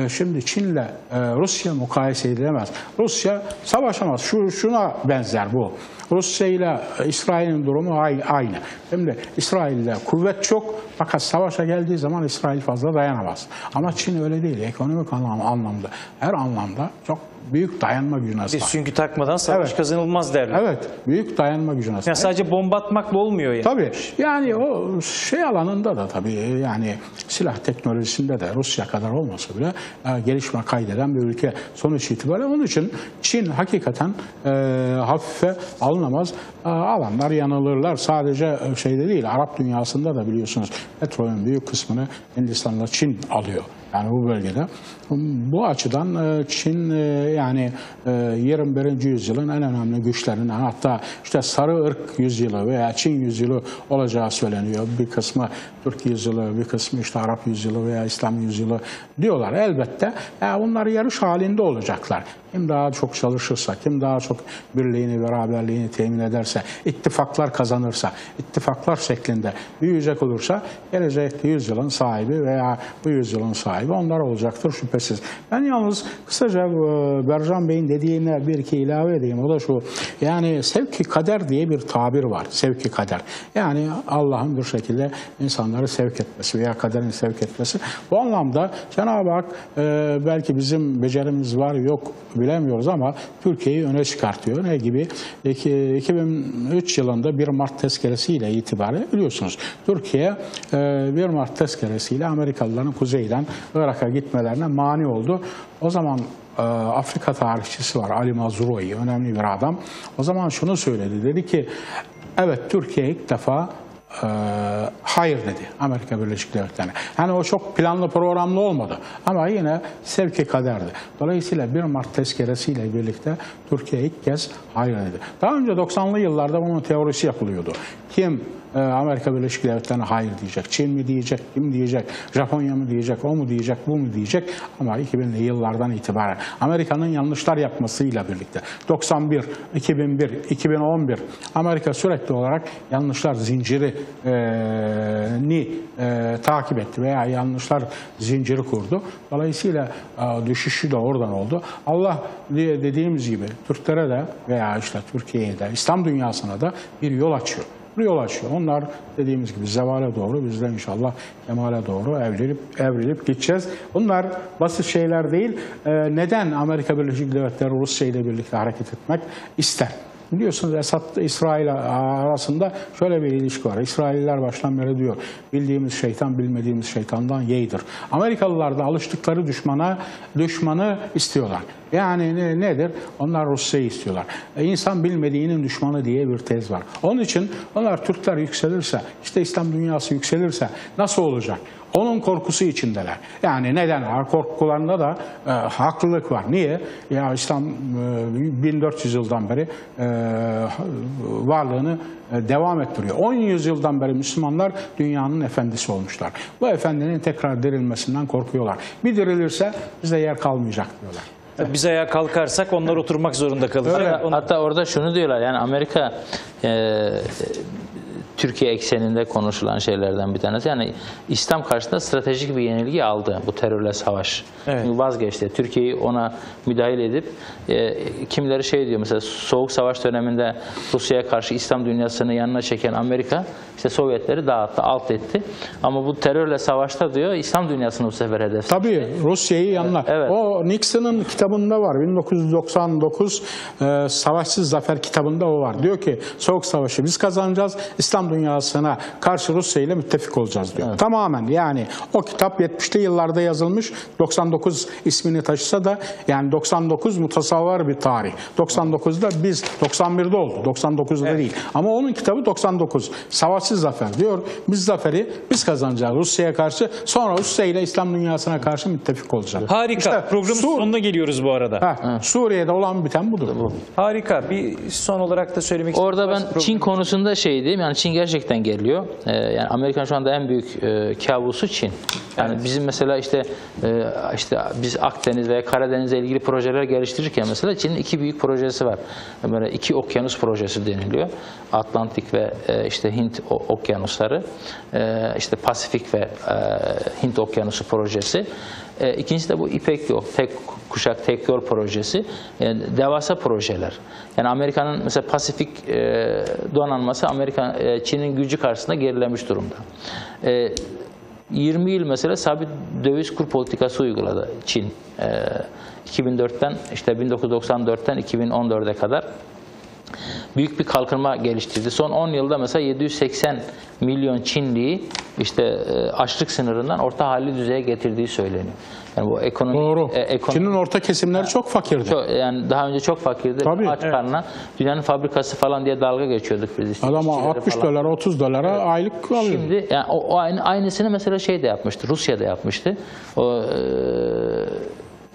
şimdi Çin'le Rusya mukayese edilemez. Rusya savaşamaz. Şuna benzer bu. Rusya ile İsrail'in durumu aynı. Şimdi İsrail'de kuvvet çok fakat savaşa geldiği zaman İsrail fazla dayanamaz. Ama Çin öyle değil. Ekonomik anlamda, her anlamda çok büyük dayanma gücüne sahip. Biz çünkü takmadan savaş kazanılmaz derler. Evet, büyük dayanma gücüne sahip. Yani sadece bomba atmakla olmuyor yani. Tabii. Yani o şey alanında da tabii yani silah teknolojisinde de Rusya kadar olmasa bile gelişme kaydeden bir ülke sonuç itibariyle. Onun için Çin hakikaten hafife alınamaz. Alanlar yanılırlar. Sadece şeyde değil, Arap dünyasında da biliyorsunuz petrolün büyük kısmını Hindistan'la Çin alıyor. Yani bu bölgede. Bu açıdan Çin yani 21. yüzyılın en önemli güçlerinden, hatta işte sarı ırk yüzyılı veya Çin yüzyılı olacağı söyleniyor. Bir kısmı Türk yüzyılı, bir kısmı işte Arap yüzyılı veya İslam yüzyılı diyorlar. Elbette bunlar yarış halinde olacaklar. Kim daha çok çalışırsa, kim daha çok birliğini, beraberliğini temin ederse, ittifaklar kazanırsa, ittifaklar şeklinde büyüyecek olursa gelecek yüzyılın sahibi veya bu yüzyılın sahibi onlar olacaktır şüphesiz. Ben yalnız kısaca Bercan Bey'in dediğine bir iki ilave edeyim. O da şu, yani sevki kader diye bir tabir var. Sevki kader. Yani Allah'ın bir şekilde insanları sevk etmesi veya kaderin sevk etmesi. Bu anlamda Cenab-ı Hak belki bizim becerimiz var yok bilemiyoruz ama Türkiye'yi öne çıkartıyor. Ne gibi? 2003 yılında 1 Mart tezkeresiyle itibaren biliyorsunuz. Türkiye 1 Mart tezkeresiyle Amerikalıların kuzeyden Irak'a gitmelerine mani oldu. O zaman Afrika tarihçisi var, Ali Mazrui, önemli bir adam. O zaman şunu söyledi, dedi ki evet Türkiye ilk defa hayır dedi Amerika Birleşik Devletleri'ne. Hani o çok planlı programlı olmadı ama yine sevki kaderdi. Dolayısıyla 1 Mart tezkeresiyle birlikte Türkiye ilk kez hayır dedi. Daha önce 90'lı yıllarda bunun teorisi yapılıyordu. Kim Amerika Birleşik Devletleri'ne hayır diyecek? Çin mi diyecek? Kim diyecek? Japonya mı diyecek? O mu diyecek? Bu mu diyecek? Ama 2000'li yıllardan itibaren Amerika'nın yanlışlar yapmasıyla birlikte 91, 2001, 2011 Amerika sürekli olarak yanlışlar zincirini takip etti veya yanlışlar zinciri kurdu. Dolayısıyla düşüşü de oradan oldu. Allah diye dediğimiz gibi Türklere de veya işte Türkiye'ye de İslam dünyasına da bir yol açıyor. Yol açıyor. Onlar dediğimiz gibi zevale doğru, biz de inşallah kemale doğru evrilip gideceğiz. Bunlar basit şeyler değil. Neden Amerika Birleşik Devletleri Rusya ile birlikte hareket etmek ister? Biliyorsunuz Esad ile İsrail arasında şöyle bir ilişki var. İsrailler baştan beri diyor, bildiğimiz şeytan bilmediğimiz şeytandan yeğdir. Amerikalılar da alıştıkları düşmanı istiyorlar. Yani nedir? Onlar Rusya'yı istiyorlar. İnsan bilmediğinin düşmanı diye bir tez var. Onun için onlar Türkler yükselirse, işte İslam dünyası yükselirse nasıl olacak? Onun korkusu içindeler. Yani neden? Korkularında da haklılık var. Niye? Ya İslam 1400 yıldan beri varlığını devam ettiriyor. 10 yüzyıldan beri Müslümanlar dünyanın efendisi olmuşlar. Bu efendinin tekrar dirilmesinden korkuyorlar. Bir dirilirse bize yer kalmayacak diyorlar. Biz ayağa kalkarsak onlar oturmak zorunda kalırlar. Hatta orada şunu diyorlar, yani Amerika Türkiye ekseninde konuşulan şeylerden bir tanesi. Yani İslam karşısında stratejik bir yenilgi aldı bu terörle savaş. Evet. Vazgeçti. Türkiye'yi ona müdahil edip kimileri şey diyor mesela Soğuk Savaş döneminde Rusya'ya karşı İslam dünyasını yanına çeken Amerika işte Sovyetleri dağıttı, alt etti. Ama bu terörle savaşta diyor İslam dünyasını bu sefer hedef. Tabii Rusya'yı yanına. Evet. O Nixon'ın kitabında var. 1999 Savaşsız Zafer kitabında o var. Diyor ki Soğuk Savaşı biz kazanacağız. İslam dünyasına karşı Rusya ile müttefik olacağız diyor. Evet. Tamamen yani o kitap 70'li yıllarda yazılmış, 99 ismini taşısa da yani 99 mutasavvar bir tarih. 99'da biz 91'de oldu. 99'da evet. değil. Ama onun kitabı 99. Savaşsız zafer diyor. Biz zaferi biz kazanacağız Rusya'ya karşı. Sonra Rusya ile İslam dünyasına karşı müttefik olacağız. Harika. İşte programın sonuna geliyoruz bu arada. Ha, evet. Suriye'de olan biten budur. Bu. Harika. Bir son olarak da söylemek istiyorum. Orada ben Çin konusunda şey diyeyim. Yani Çin gerçekten geriliyor. Yani Amerika'nın şu anda en büyük kabusu Çin. Yani evet. bizim mesela işte biz Akdeniz veya Karadeniz'le ilgili projeler geliştirirken mesela Çin'in iki büyük projesi var. Böyle iki okyanus projesi deniliyor. Atlantik ve işte Hint okyanusları, işte Pasifik ve Hint okyanusu projesi. İkincisi de bu İpek Yol, tek kuşak tek yol projesi. Yani devasa projeler. Yani Amerika'nın mesela Pasifik donanması Çin'in gücü karşısında gerilemiş durumda. 20 yıl mesela sabit döviz kur politikası uyguladı Çin. 2004'ten işte 1994'ten 2014'e kadar büyük bir kalkınma geliştirdi. Son 10 yılda mesela 780 milyon Çinliyi işte açlık sınırından orta halli düzeye getirdiği söyleniyor. Yani bu ekonomi, doğru. Çin'in orta kesimleri çok fakirdi. Yani daha önce çok fakirdi. Tabii, aç evet. karnına dünyanın fabrikası falan diye dalga geçiyorduk biz. İşte adam 60 falan. Dolara 30 dolara evet. aylık alıyor. Şimdi yani o aynısını mesela şey de yapmıştı. Rusya da yapmıştı. O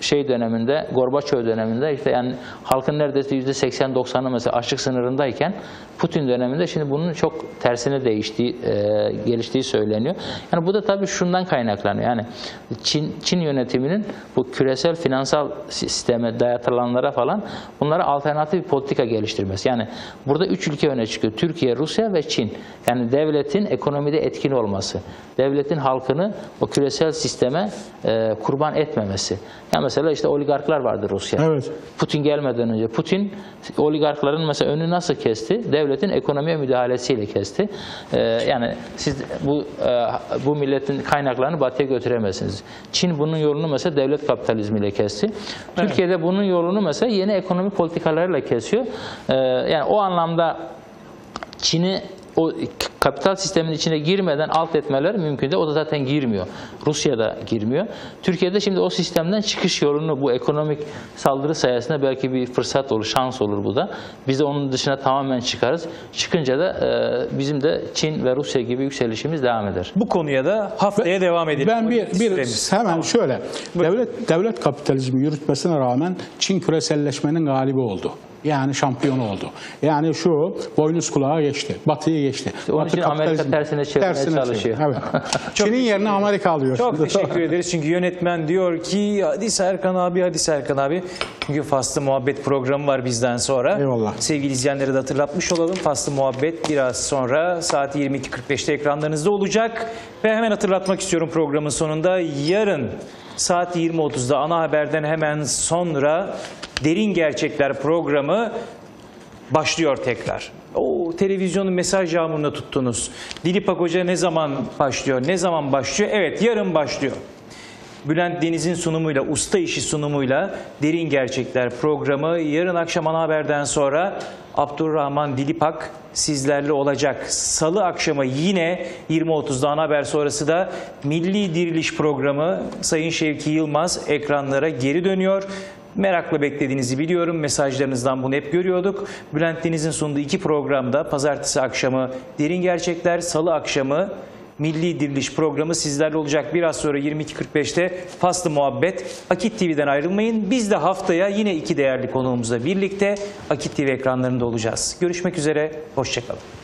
şey döneminde, Gorbaçov döneminde işte yani halkın neredeyse %80-90'ı mesela açlık sınırındayken Putin döneminde şimdi bunun çok tersine geliştiği söyleniyor. Yani bu da tabii şundan kaynaklanıyor. Yani Çin yönetiminin bu küresel finansal sisteme dayatılanlara falan bunlara alternatif bir politika geliştirmesi. Yani burada 3 ülke öne çıkıyor. Türkiye, Rusya ve Çin. Yani devletin ekonomide etkin olması. Devletin halkını o küresel sisteme kurban etmemesi. Yani mesela işte oligarklar vardı Rusya'da. Evet. Putin gelmeden önce Putin oligarkların mesela önünü nasıl kesti? Devletin ekonomiye müdahalesiyle kesti. Yani siz bu milletin kaynaklarını batıya götüremezsiniz. Çin bunun yolunu mesela devlet kapitalizmiyle kesti. Evet. Türkiye'de bunun yolunu mesela yeni ekonomi politikalarıyla kesiyor. Yani o anlamda Çin'i o kapital sistemin içine girmeden alt etmeler mümkün de. O da zaten girmiyor. Rusya da girmiyor. Türkiye'de şimdi o sistemden çıkış yolunu bu ekonomik saldırı sayesinde belki bir fırsat olur, şans olur bu da. Biz de onun dışına tamamen çıkarız. Çıkınca da bizim de Çin ve Rusya gibi yükselişimiz devam eder. Bu konuya da haftaya devam edelim. Ben hemen tamam. şöyle. Devlet kapitalizmi yürütmesine rağmen Çin küreselleşmenin galibi oldu. Yani şampiyon oldu. Yani şu boynuz kulağa geçti. Batı'ya geçti. Onun için Amerika tersine çalışıyor. Evet. Çin'in yerine Amerika alıyor. Çok teşekkür ederiz. Çünkü yönetmen diyor ki hadi Serkan abi. Çünkü Faslı Muhabbet programı var bizden sonra. Eyvallah. Sevgili izleyenlere de hatırlatmış olalım. Faslı Muhabbet biraz sonra saat 22.45'te ekranlarınızda olacak. Ve hemen hatırlatmak istiyorum programın sonunda. Yarın saat 20.30'da ana haberden hemen sonra Derin Gerçekler programı başlıyor tekrar. Televizyonun mesaj yağmuruna tuttunuz. Dilipak Hoca ne zaman başlıyor? Evet, yarın başlıyor. Bülent Deniz'in sunumuyla, usta işi sunumuyla Derin Gerçekler programı yarın akşam ana haberden sonra Abdurrahman Dilipak sizlerle olacak. Salı akşamı yine 20.30'da ana haber sonrası da Milli Diriliş programı Sayın Şevki Yılmaz ekranlara geri dönüyor. Merakla beklediğinizi biliyorum. Mesajlarınızdan bunu hep görüyorduk. Bülent Deniz'in sunduğu iki programda pazartesi akşamı Derin Gerçekler, salı akşamı Milli Diriliş programı sizlerle olacak. Biraz sonra 22.45'te Faslı Muhabbet. Akit TV'den ayrılmayın. Biz de haftaya yine iki değerli konuğumuzla birlikte Akit TV ekranlarında olacağız. Görüşmek üzere. Hoşçakalın.